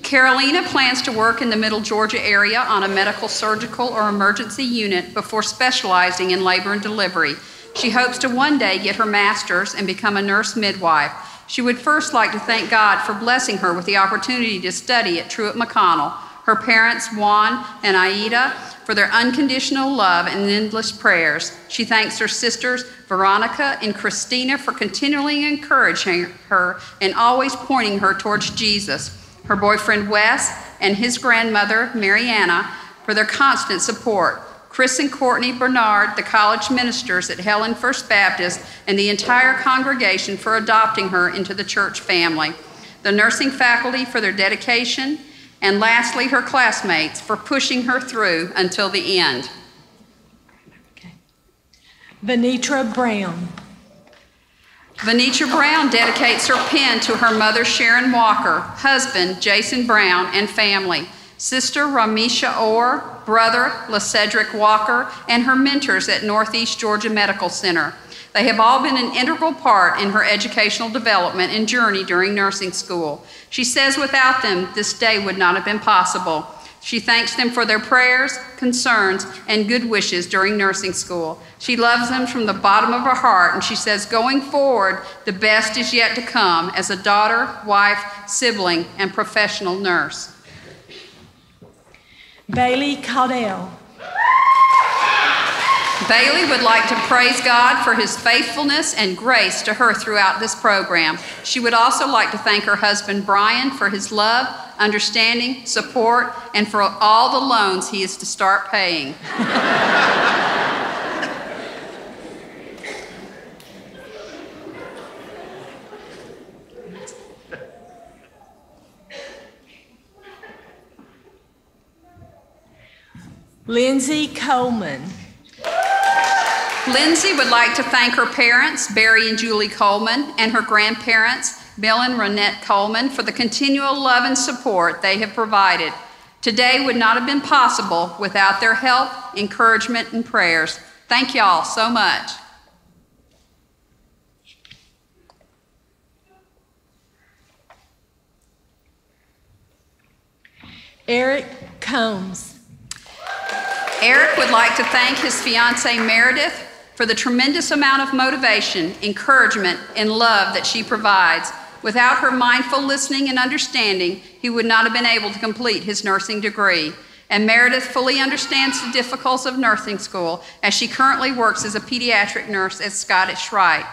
Carolina plans to work in the Middle Georgia area on a medical, surgical, or emergency unit before specializing in labor and delivery. She hopes to one day get her master's and become a nurse midwife. She would first like to thank God for blessing her with the opportunity to study at Truett McConnell. Her parents, Juan and Aida, for their unconditional love and endless prayers. She thanks her sisters, Veronica and Christina, for continually encouraging her and always pointing her towards Jesus. Her boyfriend, Wes, and his grandmother, Mariana, for their constant support. Chris and Courtney Bernard, the college ministers at Helen First Baptist, and the entire congregation for adopting her into the church family. The nursing faculty for their dedication, and lastly, her classmates for pushing her through until the end. Okay. Venitra Brown. Venitra Brown dedicates her pen to her mother, Sharon Walker, husband, Jason Brown, and family, sister, Ramisha Orr, brother, LaCedric Walker, and her mentors at Northeast Georgia Medical Center. They have all been an integral part in her educational development and journey during nursing school. She says without them, this day would not have been possible. She thanks them for their prayers, concerns, and good wishes during nursing school. She loves them from the bottom of her heart, and she says going forward, the best is yet to come as a daughter, wife, sibling, and professional nurse. Bailey Caudell. Bailey would like to praise God for his faithfulness and grace to her throughout this program. She would also like to thank her husband, Brian, for his love, understanding, support, and for all the loans he is to start paying. Lindsay Coleman. Lindsay would like to thank her parents, Barry and Julie Coleman, and her grandparents, Bill and Renette Coleman, for the continual love and support they have provided. Today would not have been possible without their help, encouragement, and prayers. Thank y'all so much. Eric Combs. Eric would like to thank his fiancée, Meredith, for the tremendous amount of motivation, encouragement, and love that she provides. Without her mindful listening and understanding, he would not have been able to complete his nursing degree. And Meredith fully understands the difficulties of nursing school, as she currently works as a pediatric nurse at Scottish Rite.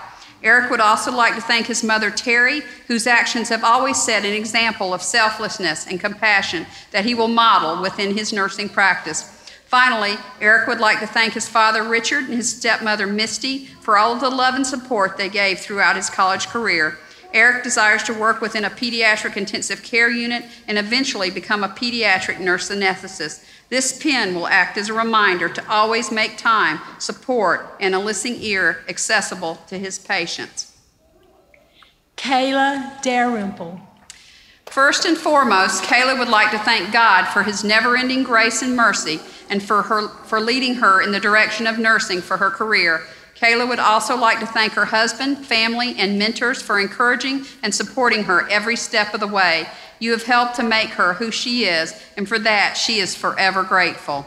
Eric would also like to thank his mother, Terry, whose actions have always set an example of selflessness and compassion that he will model within his nursing practice. Finally, Eric would like to thank his father, Richard, and his stepmother, Misty, for all of the love and support they gave throughout his college career. Eric desires to work within a pediatric intensive care unit and eventually become a pediatric nurse anesthetist. This pin will act as a reminder to always make time, support, and a listening ear accessible to his patients. Kayla Dalrymple. First and foremost, Kayla would like to thank God for his never-ending grace and mercy and for leading her in the direction of nursing for her career. Kayla would also like to thank her husband, family, and mentors for encouraging and supporting her every step of the way. You have helped to make her who she is, and for that, she is forever grateful.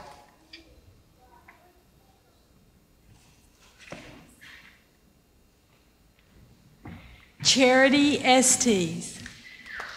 Charity Estes.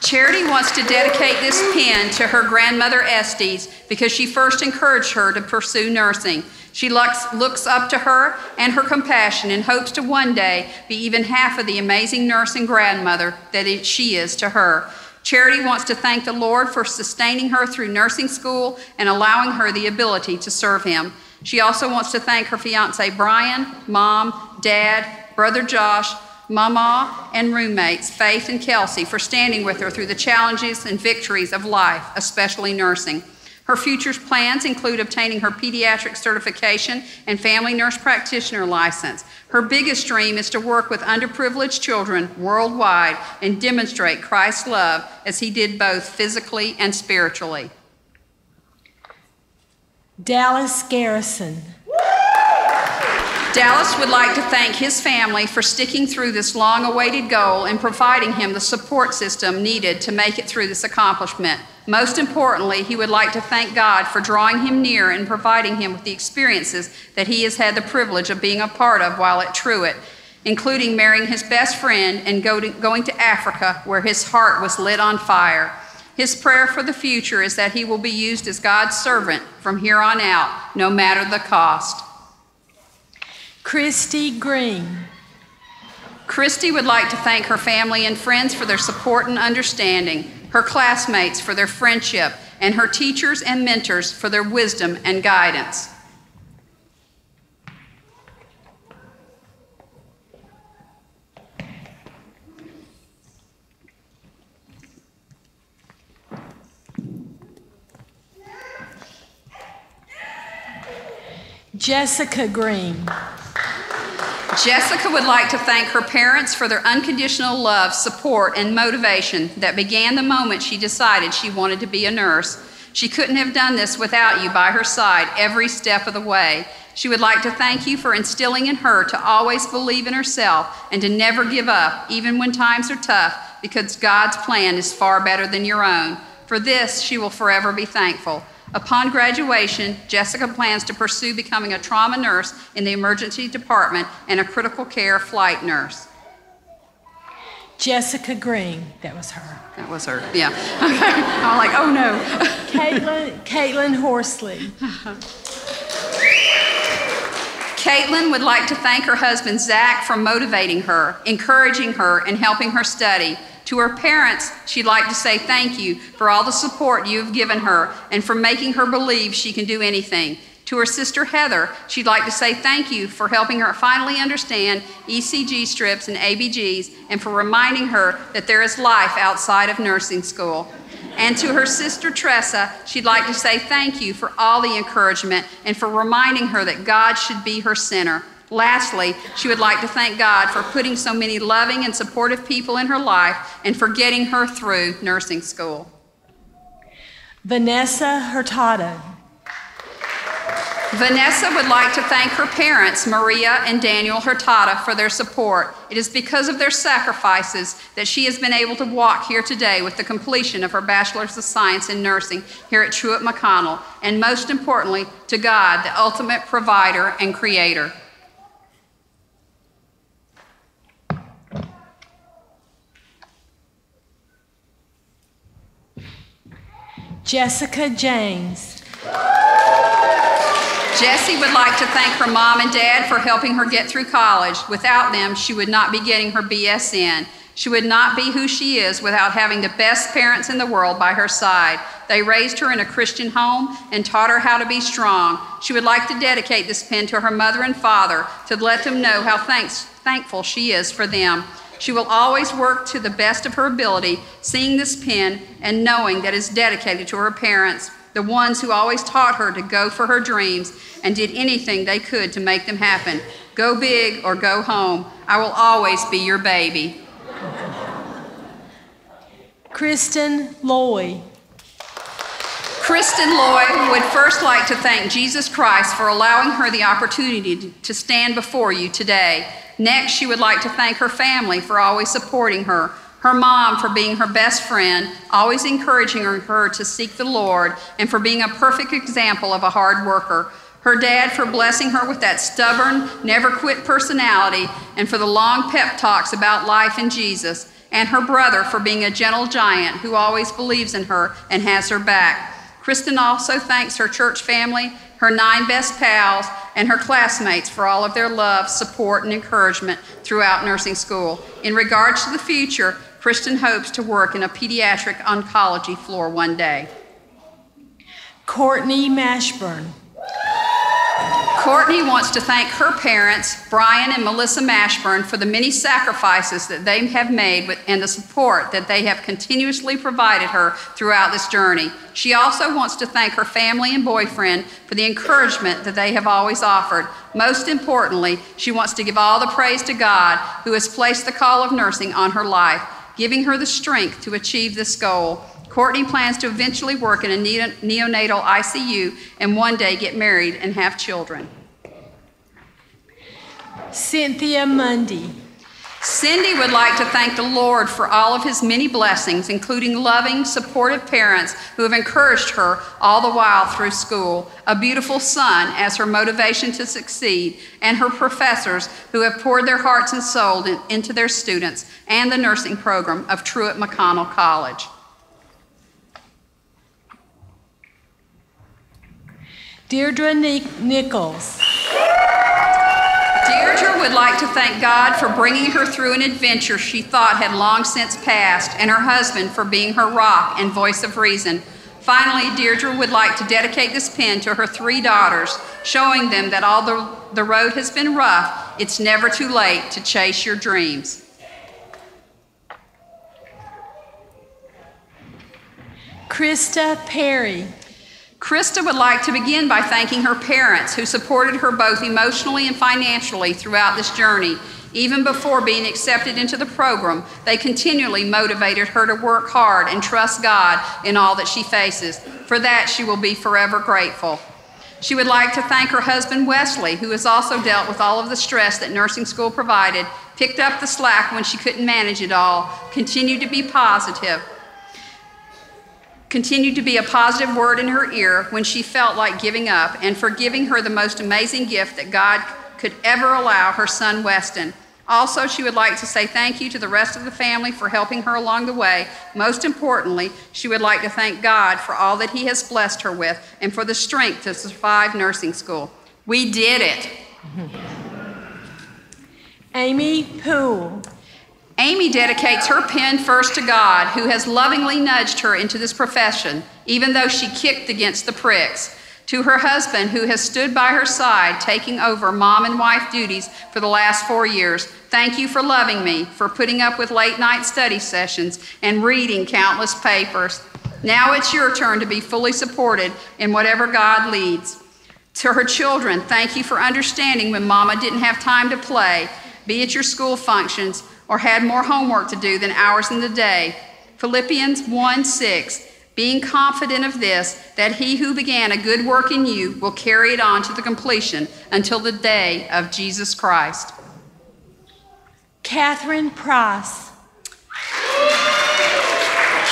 Charity wants to dedicate this pin to her grandmother Estes because she first encouraged her to pursue nursing. She looks up to her and her compassion and hopes to one day be even half of the amazing nurse and grandmother that she is to her. Charity wants to thank the Lord for sustaining her through nursing school and allowing her the ability to serve him. She also wants to thank her fiancé Brian, Mom, Dad, Brother Josh, Mama, and roommates Faith and Kelsey for standing with her through the challenges and victories of life, especially nursing. Her future plans include obtaining her pediatric certification and family nurse practitioner license. Her biggest dream is to work with underprivileged children worldwide and demonstrate Christ's love as he did both physically and spiritually. Dallas Garrison. Dallas would like to thank his family for sticking through this long-awaited goal and providing him the support system needed to make it through this accomplishment. Most importantly, he would like to thank God for drawing him near and providing him with the experiences that he has had the privilege of being a part of while at Truett, including marrying his best friend and going to Africa, where his heart was lit on fire. His prayer for the future is that he will be used as God's servant from here on out, no matter the cost. Christy Green. Christy would like to thank her family and friends for their support and understanding, her classmates for their friendship, and her teachers and mentors for their wisdom and guidance. Jessica Green. Jessica would like to thank her parents for their unconditional love, support, and motivation that began the moment she decided she wanted to be a nurse. She couldn't have done this without you by her side every step of the way. She would like to thank you for instilling in her to always believe in herself and to never give up, even when times are tough, because God's plan is far better than your own. For this, she will forever be thankful. Upon graduation, Jessica plans to pursue becoming a trauma nurse in the emergency department and a critical care flight nurse. Jessica Green. That was her. That was her, yeah. I'm like, oh no. Caitlin Horsley. Caitlin would like to thank her husband, Zach, for motivating her, encouraging her, and helping her study. To her parents, she'd like to say thank you for all the support you have given her and for making her believe she can do anything. To her sister Heather, she'd like to say thank you for helping her finally understand ECG strips and ABGs and for reminding her that there is life outside of nursing school. And to her sister Tressa, she'd like to say thank you for all the encouragement and for reminding her that God should be her center. Lastly, she would like to thank God for putting so many loving and supportive people in her life and for getting her through nursing school. Vanessa Hurtado. Vanessa would like to thank her parents, Maria and Daniel Hurtado, for their support. It is because of their sacrifices that she has been able to walk here today with the completion of her Bachelor's of Science in Nursing here at Truett McConnell, and most importantly, to God, the ultimate provider and creator. Jessica James. Jessie would like to thank her mom and dad for helping her get through college. Without them, she would not be getting her BSN. She would not be who she is without having the best parents in the world by her side. They raised her in a Christian home and taught her how to be strong. She would like to dedicate this pen to her mother and father to let them know how thankful she is for them. She will always work to the best of her ability, seeing this pen and knowing that it's dedicated to her parents, the ones who always taught her to go for her dreams and did anything they could to make them happen. Go big or go home. I will always be your baby. Kristen Loy. Kristen Loy would first like to thank Jesus Christ for allowing her the opportunity to stand before you today. Next, she would like to thank her family for always supporting her, her mom for being her best friend, always encouraging her to seek the Lord, and for being a perfect example of a hard worker, her dad for blessing her with that stubborn, never-quit personality, and for the long pep talks about life and Jesus, and her brother for being a gentle giant who always believes in her and has her back. Kristen also thanks her church family, her 9 best pals, and her classmates for all of their love, support, and encouragement throughout nursing school. In regards to the future, Kristen hopes to work in a pediatric oncology floor one day. Courtney Mashburn. Courtney wants to thank her parents, Brian and Melissa Mashburn, for the many sacrifices that they have made and the support that they have continuously provided her throughout this journey. She also wants to thank her family and boyfriend for the encouragement that they have always offered. Most importantly, she wants to give all the praise to God, who has placed the call of nursing on her life, giving her the strength to achieve this goal. Courtney plans to eventually work in a neonatal ICU and one day get married and have children. Cynthia Mundy. Cindy would like to thank the Lord for all of his many blessings, including loving, supportive parents who have encouraged her all the while through school, a beautiful son as her motivation to succeed, and her professors who have poured their hearts and soul into their students and the nursing program of Truett McConnell College. Deirdre Nichols. Deirdre would like to thank God for bringing her through an adventure she thought had long since passed, and her husband for being her rock and voice of reason. Finally, Deirdre would like to dedicate this pen to her 3 daughters, showing them that although the road has been rough, it's never too late to chase your dreams. Krista Perry. Krista would like to begin by thanking her parents, who supported her both emotionally and financially throughout this journey. Even before being accepted into the program, they continually motivated her to work hard and trust God in all that she faces. For that, she will be forever grateful. She would like to thank her husband, Wesley, who has also dealt with all of the stress that nursing school provided, picked up the slack when she couldn't manage it all, continued to be positive, continued to be a positive word in her ear when she felt like giving up, and for giving her the most amazing gift that God could ever allow her son, Weston. Also, she would like to say thank you to the rest of the family for helping her along the way. Most importantly, she would like to thank God for all that he has blessed her with and for the strength to survive nursing school. We did it. Amy Poole. Amy dedicates her pen first to God, who has lovingly nudged her into this profession, even though she kicked against the pricks, to her husband, who has stood by her side, taking over mom and wife duties for the last 4 years. Thank you for loving me, for putting up with late night study sessions and reading countless papers. Now it's your turn to be fully supported in whatever God leads. To her children, thank you for understanding when Mama didn't have time to play, be at your school functions, or had more homework to do than hours in the day. Philippians 1:6, being confident of this, that he who began a good work in you will carry it on to the completion until the day of Jesus Christ. Catherine Pross.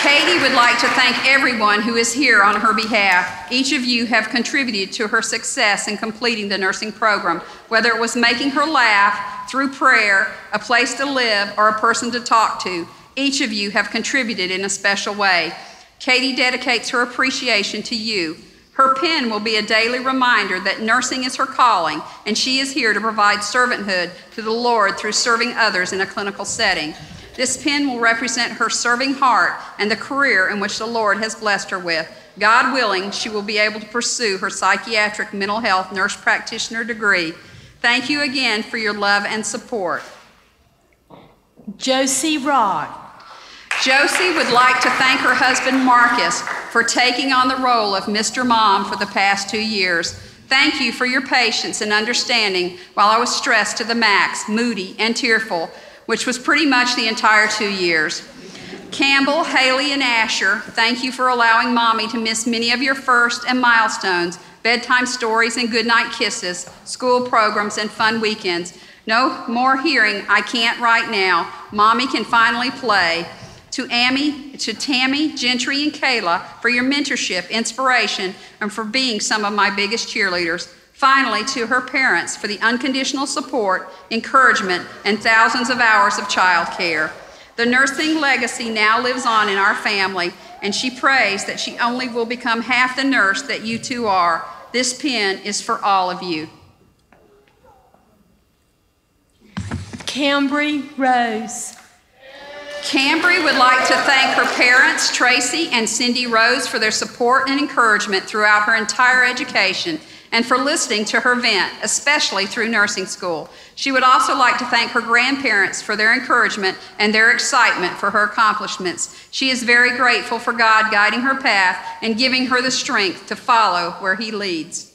Katie would like to thank everyone who is here on her behalf. Each of you have contributed to her success in completing the nursing program, whether it was making her laugh through prayer, a place to live, or a person to talk to. Each of you have contributed in a special way. Katie dedicates her appreciation to you. Her pen will be a daily reminder that nursing is her calling, and she is here to provide servanthood to the Lord through serving others in a clinical setting. This pen will represent her serving heart and the career in which the Lord has blessed her with. God willing, she will be able to pursue her psychiatric mental health nurse practitioner degree. Thank you again for your love and support. Josie Rod. Josie would like to thank her husband, Marcus, for taking on the role of Mr. Mom for the past 2 years. Thank you for your patience and understanding while I was stressed to the max, moody, and tearful, which was pretty much the entire 2 years. Campbell, Haley, and Asher, thank you for allowing Mommy to miss many of your first and milestones, bedtime stories and goodnight kisses, school programs, and fun weekends. No more hearing, I can't right now. Mommy can finally play. To Tammy, Gentry, and Kayla for your mentorship, inspiration, and for being some of my biggest cheerleaders. Finally, to her parents for the unconditional support, encouragement, and thousands of hours of child care. The nursing legacy now lives on in our family, and she prays that she only will become half the nurse that you two are. This pen is for all of you. Cambry Rose. Cambry would like to thank her parents, Tracy and Cindy Rose, for their support and encouragement throughout her entire education, and for listening to her vent, especially through nursing school. She would also like to thank her grandparents for their encouragement and their excitement for her accomplishments. She is very grateful for God guiding her path and giving her the strength to follow where He leads.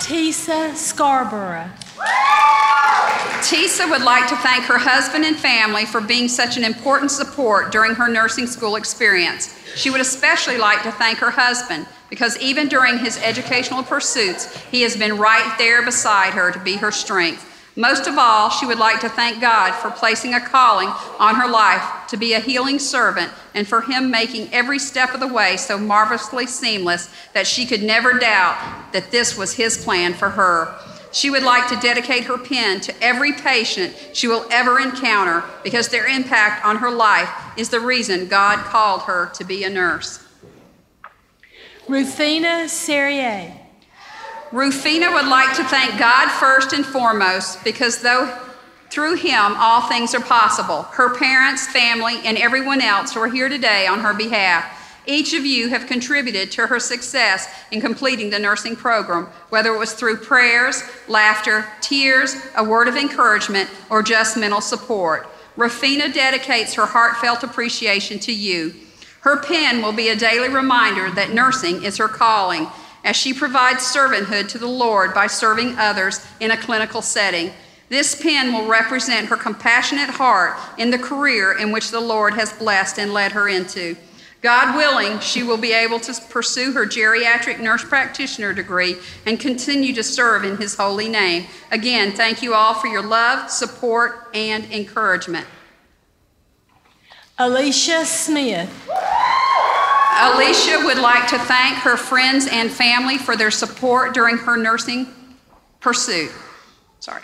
Tisa Scarborough. Tisa would like to thank her husband and family for being such an important support during her nursing school experience. She would especially like to thank her husband because even during his educational pursuits, he has been right there beside her to be her strength. Most of all, she would like to thank God for placing a calling on her life to be a healing servant and for Him making every step of the way so marvelously seamless that she could never doubt that this was His plan for her. She would like to dedicate her pen to every patient she will ever encounter because their impact on her life is the reason God called her to be a nurse. Rufina Serrier. Rufina would like to thank God first and foremost because through Him all things are possible. Her parents, family, and everyone else who are here today on her behalf. Each of you have contributed to her success in completing the nursing program, whether it was through prayers, laughter, tears, a word of encouragement, or just mental support. Rufina dedicates her heartfelt appreciation to you. Her pen will be a daily reminder that nursing is her calling, as she provides servanthood to the Lord by serving others in a clinical setting. This pen will represent her compassionate heart in the career in which the Lord has blessed and led her into. God willing, she will be able to pursue her geriatric nurse practitioner degree and continue to serve in His holy name. Again, thank you all for your love, support, and encouragement. Alicia Smith. Alicia would like to thank her friends and family for their support during her nursing pursuit. Sorry.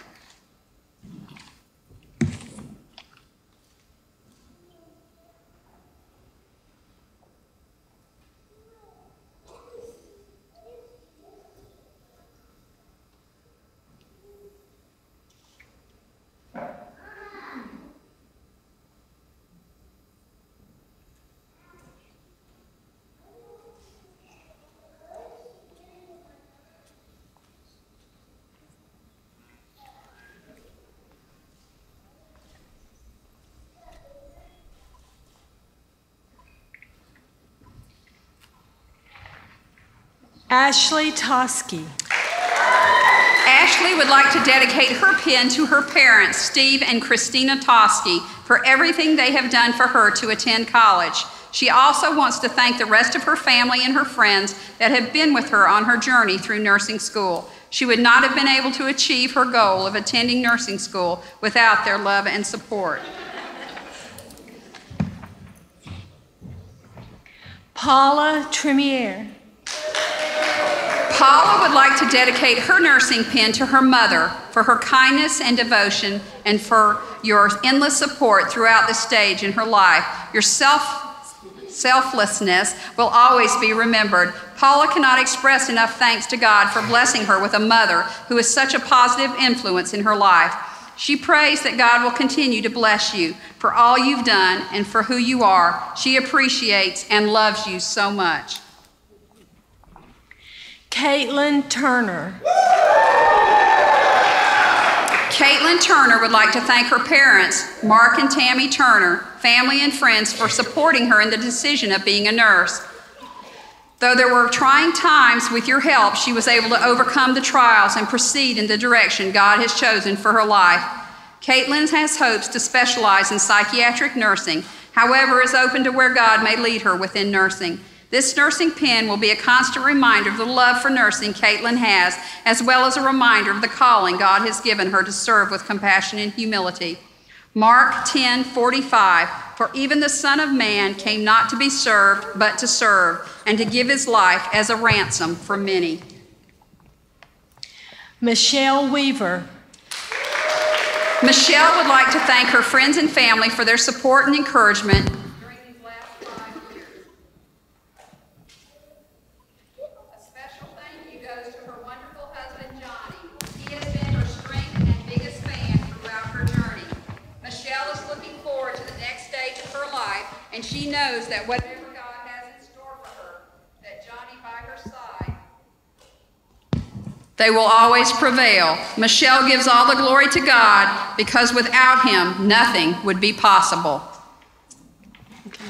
Ashley Toskey. Ashley would like to dedicate her pin to her parents, Steve and Christina Toskey, for everything they have done for her to attend college. She also wants to thank the rest of her family and her friends that have been with her on her journey through nursing school. She would not have been able to achieve her goal of attending nursing school without their love and support. Paula Tremier. Paula would like to dedicate her nursing pin to her mother for her kindness and devotion and for your endless support throughout this stage in her life. Your selflessness will always be remembered. Paula cannot express enough thanks to God for blessing her with a mother who is such a positive influence in her life. She prays that God will continue to bless you for all you've done and for who you are. She appreciates and loves you so much. Caitlin Turner. Caitlin Turner would like to thank her parents, Mark and Tammy Turner, family and friends for supporting her in the decision of being a nurse. Though there were trying times, with your help, she was able to overcome the trials and proceed in the direction God has chosen for her life. Caitlin has hopes to specialize in psychiatric nursing, however, is open to where God may lead her within nursing. This nursing pin will be a constant reminder of the love for nursing Caitlin has, as well as a reminder of the calling God has given her to serve with compassion and humility. Mark 10:45, for even the Son of Man came not to be served, but to serve, and to give his life as a ransom for many. Michelle Weaver. Michelle would like to thank her friends and family for their support and encouragement. And she knows that whatever God has in store for her, that Johnny by her side, they will always prevail. Michelle gives all the glory to God because without him, nothing would be possible. Okay.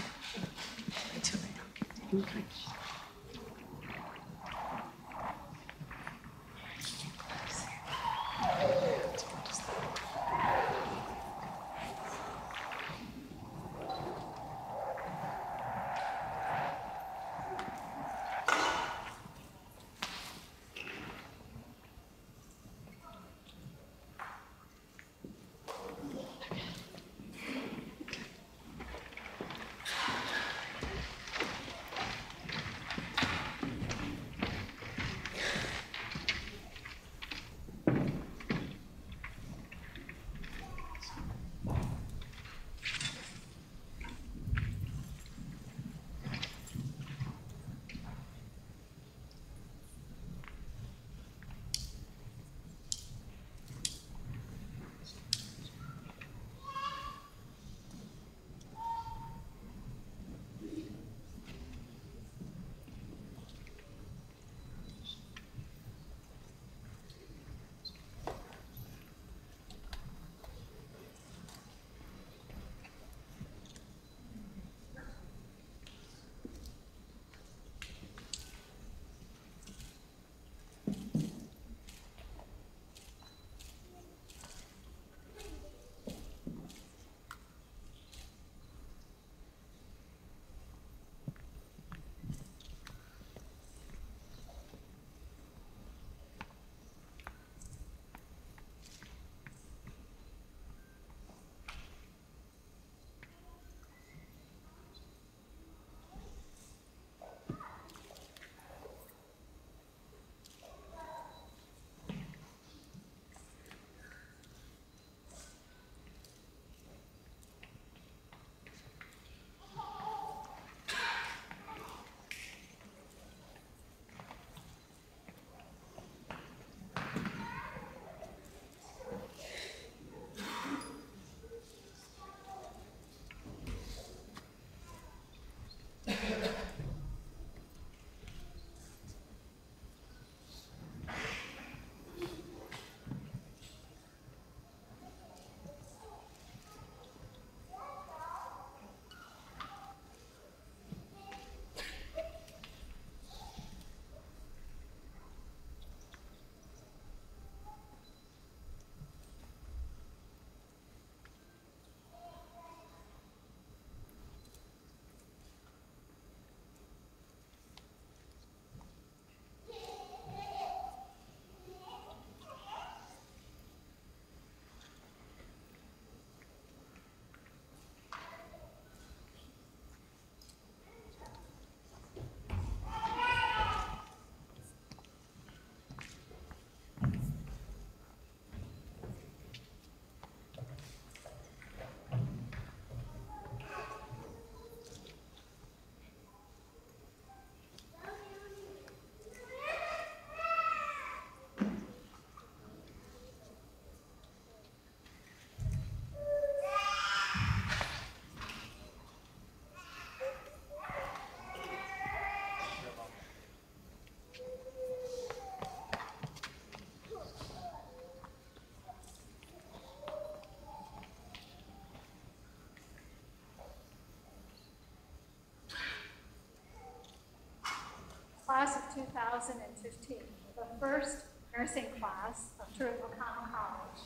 2015, the first nursing class of Truett McConnell College,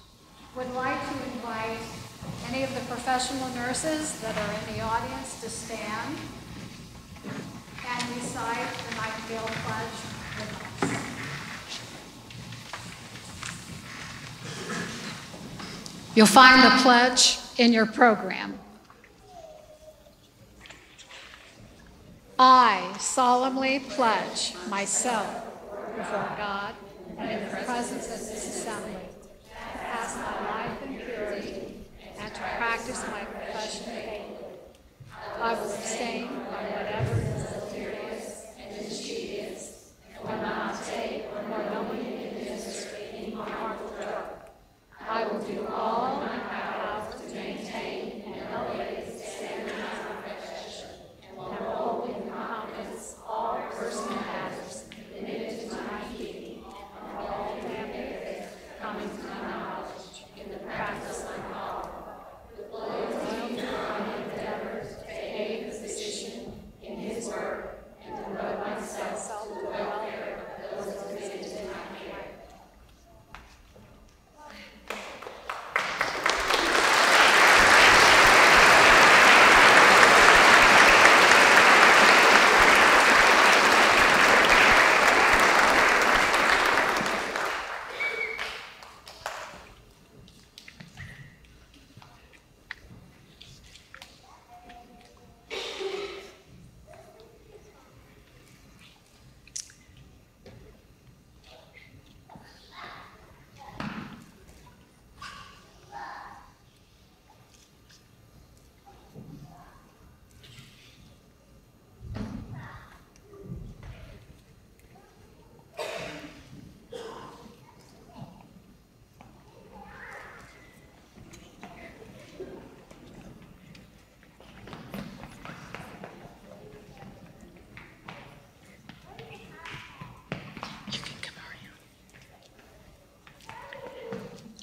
would like to invite any of the professional nurses that are in the audience to stand and recite the Nightingale Pledge with us. You'll find the pledge in your program. I solemnly pledge myself before God and in the presence of this assembly to pass my life in purity and to practice my profession faithfully. I will abstain from whatever is deleterious and mischievous, and will not take or knowingly administer any harmful drug. I will do all in my power to maintain and elevate the standards of profession, and will hold in confidence all personal matters committed to my keeping and all family affairs coming to my knowledge in the practice I follow. The pledge to my endeavor to aid the physician in his work and to devote myself to the welfare of those committed to my care.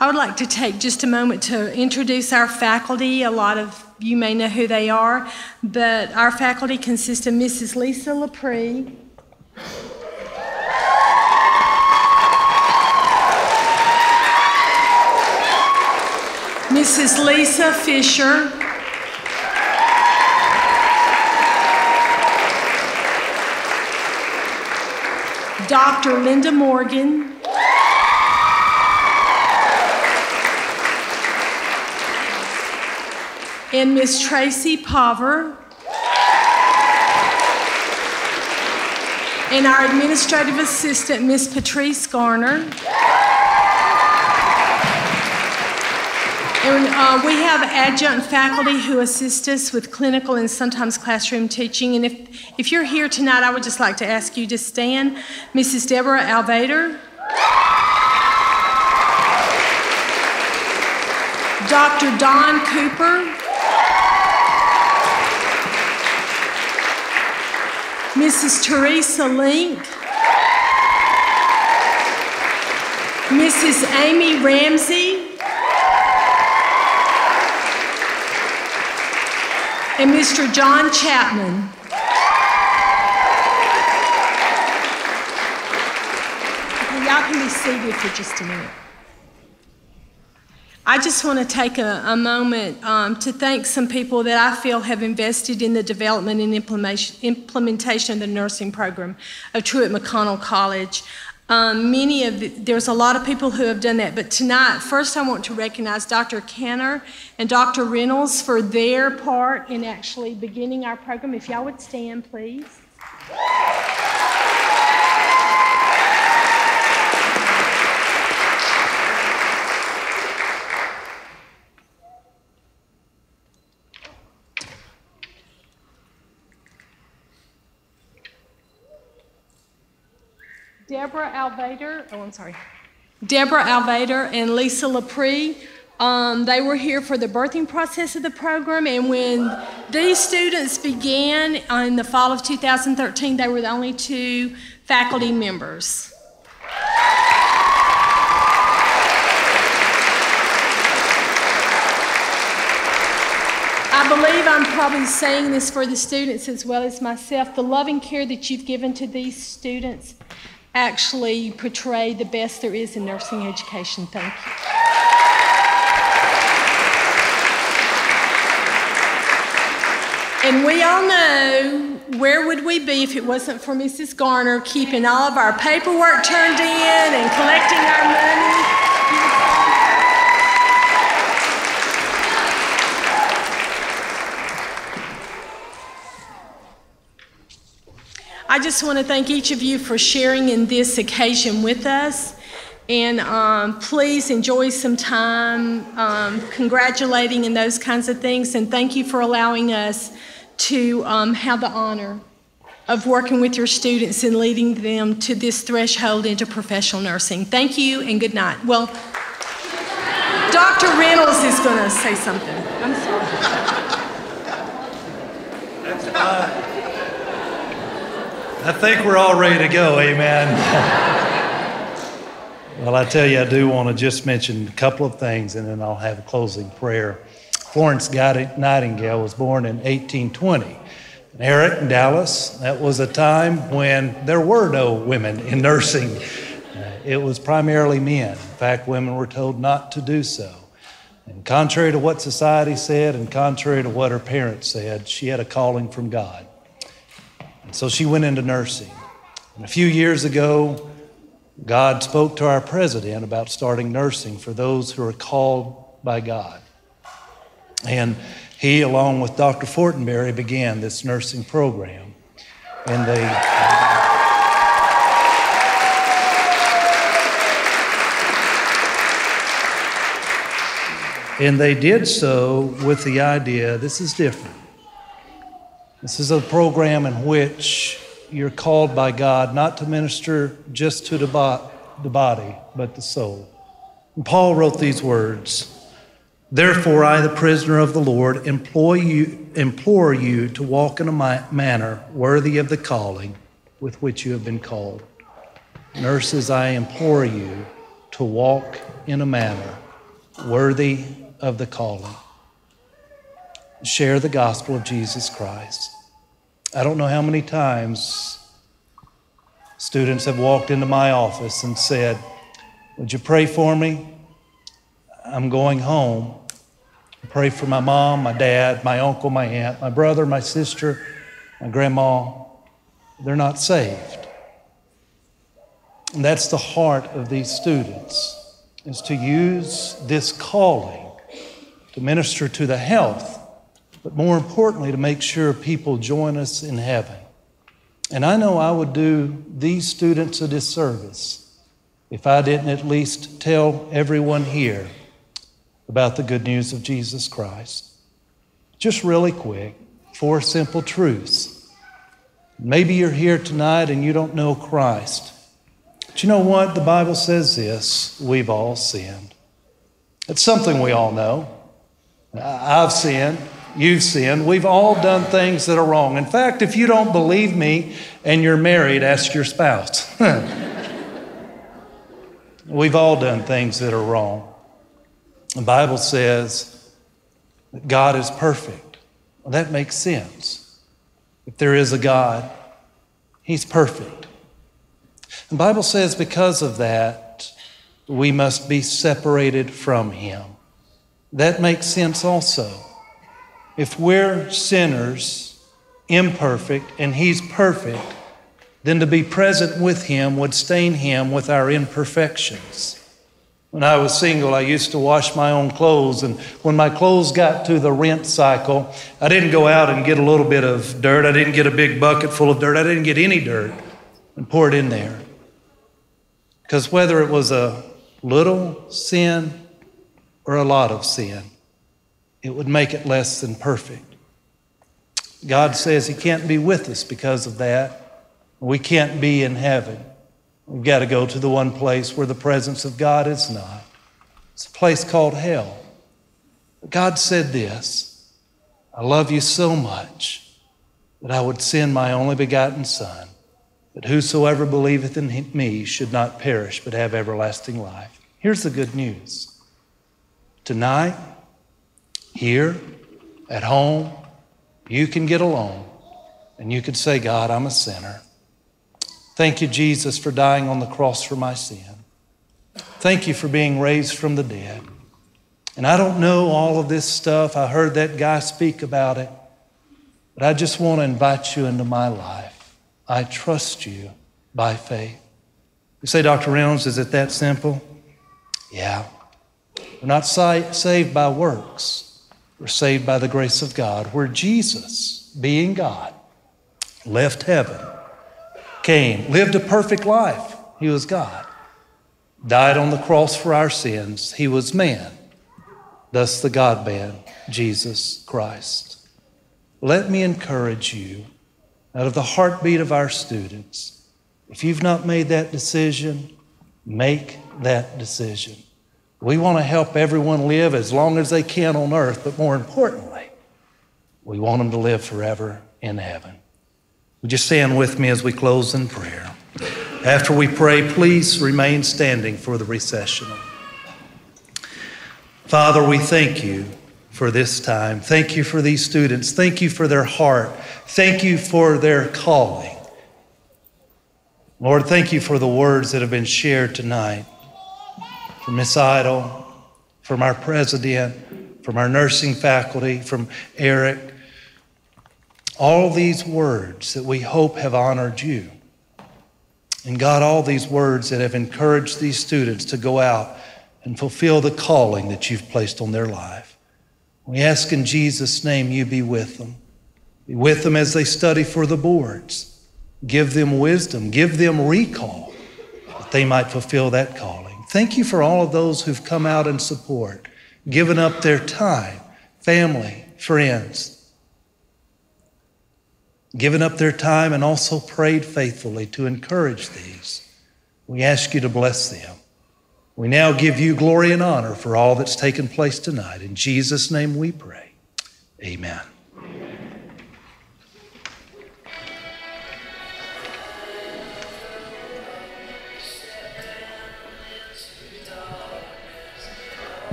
I would like to take just a moment to introduce our faculty. A lot of you may know who they are, but our faculty consists of Mrs. Lisa LaPree, Mrs. Lisa Fisher, Dr. Linda Morgan, and Miss Tracy Pover. And our administrative assistant, Miss Patrice Garner. And we have adjunct faculty who assist us with clinical and sometimes classroom teaching. And if you're here tonight, I would just like to ask you to stand. Mrs. Deborah Alvader, Dr. Don Cooper, Mrs. Teresa Link, Mrs. Amy Ramsey, and Mr. John Chapman. Y'all can be seated for just a minute. I just want to take a moment to thank some people that I feel have invested in the development and implementation of the nursing program of Truett McConnell College. There's a lot of people who have done that, but tonight, first I want to recognize Dr. Canner and Dr. Reynolds for their part in actually beginning our program. If y'all would stand, please. Deborah Alvader and Lisa LaPree, they were here for the birthing process of the program, and when these students began in the fall of 2013, they were the only two faculty members. I believe I'm probably saying this for the students as well as myself, the loving care that you've given to these students actually portray the best there is in nursing education. Thank you. And we all know, where would we be if it wasn't for Mrs. Garner keeping all of our paperwork turned in and collecting our money? I just want to thank each of you for sharing in this occasion with us, and please enjoy some time congratulating and those kinds of things, and thank you for allowing us to have the honor of working with your students and leading them to this threshold into professional nursing. Thank you and good night. Well, Dr. Reynolds is going to say something. I'm sorry. That's I think we're all ready to go, amen. Well, I tell you, I do want to just mention a couple of things, and then I'll have a closing prayer. Florence Nightingale was born in 1820. Eric in Dallas, that was a time when there were no women in nursing. It was primarily men. In fact, women were told not to do so. And contrary to what society said and contrary to what her parents said, she had a calling from God. So she went into nursing. And a few years ago, God spoke to our president about starting nursing for those who are called by God. And he, along with Dr. Fortenberry, began this nursing program. And they... and they did so with the idea, this is different. This is a program in which you're called by God not to minister just to the body, but the soul. And Paul wrote these words, "Therefore I, the prisoner of the Lord, implore you to walk in a manner worthy of the calling with which you have been called." Nurses, I implore you to walk in a manner worthy of the calling. Share the gospel of Jesus Christ. I don't know how many times students have walked into my office and said, "Would you pray for me? I'm going home. Pray for my mom, my dad, my uncle, my aunt, my brother, my sister, my grandma. They're not saved." And that's the heart of these students, is to use this calling to minister to the health, but more importantly, to make sure people join us in heaven. And I know I would do these students a disservice if I didn't at least tell everyone here about the good news of Jesus Christ. Just really quick, 4 simple truths. Maybe you're here tonight and you don't know Christ. But you know what? The Bible says this, we've all sinned. It's something we all know. I've sinned. You've sinned. We've all done things that are wrong. In fact, if you don't believe me and you're married, ask your spouse. We've all done things that are wrong. The Bible says that God is perfect. Well, that makes sense. If there is a God, He's perfect. The Bible says because of that, we must be separated from Him. That makes sense also. If we're sinners, imperfect, and He's perfect, then to be present with Him would stain Him with our imperfections. When I was single, I used to wash my own clothes, and when my clothes got to the rinse cycle, I didn't go out and get a little bit of dirt. I didn't get a big bucket full of dirt. I didn't get any dirt and pour it in there. Because whether it was a little sin or a lot of sin, it would make it less than perfect. God says He can't be with us because of that. We can't be in heaven. We've got to go to the one place where the presence of God is not. It's a place called hell. But God said this, "I love you so much that I would send my only begotten Son, that whosoever believeth in me should not perish but have everlasting life." Here's the good news. Tonight, here, at home, You can get alone and you could say, God, I'm a sinner. Thank you, Jesus, for dying on the cross for my sin. Thank you for being raised from the dead. And I don't know all of this stuff. I heard that guy speak about it, but I just want to invite you into my life. I trust you by faith. You say, Dr. Reynolds, is it that simple? Yeah. We're not saved by works. We're saved by the grace of God, where Jesus, being God, left heaven, came, lived a perfect life. He was God. Died on the cross for our sins. He was man. Thus the God-man, Jesus Christ. Let me encourage you, out of the heartbeat of our students, if you've not made that decision, make that decision. We want to help everyone live as long as they can on earth, but more importantly, we want them to live forever in heaven. Would you stand with me as we close in prayer? After we pray, please remain standing for the recessional. Father, we thank you for this time. Thank you for these students. Thank you for their heart. Thank you for their calling. Lord, thank you for the words that have been shared tonight, from Miss Eitel, from our president, from our nursing faculty, from Eric. All these words that we hope have honored you. And God, all these words that have encouraged these students to go out and fulfill the calling that you've placed on their life. We ask in Jesus' name you be with them. Be with them as they study for the boards. Give them wisdom, give them recall, that they might fulfill that calling. Thank you for all of those who've come out in support, given up their time, family, friends, given up their time and also prayed faithfully to encourage these. We ask you to bless them. We now give you glory and honor for all that's taken place tonight. In Jesus' name we pray. Amen.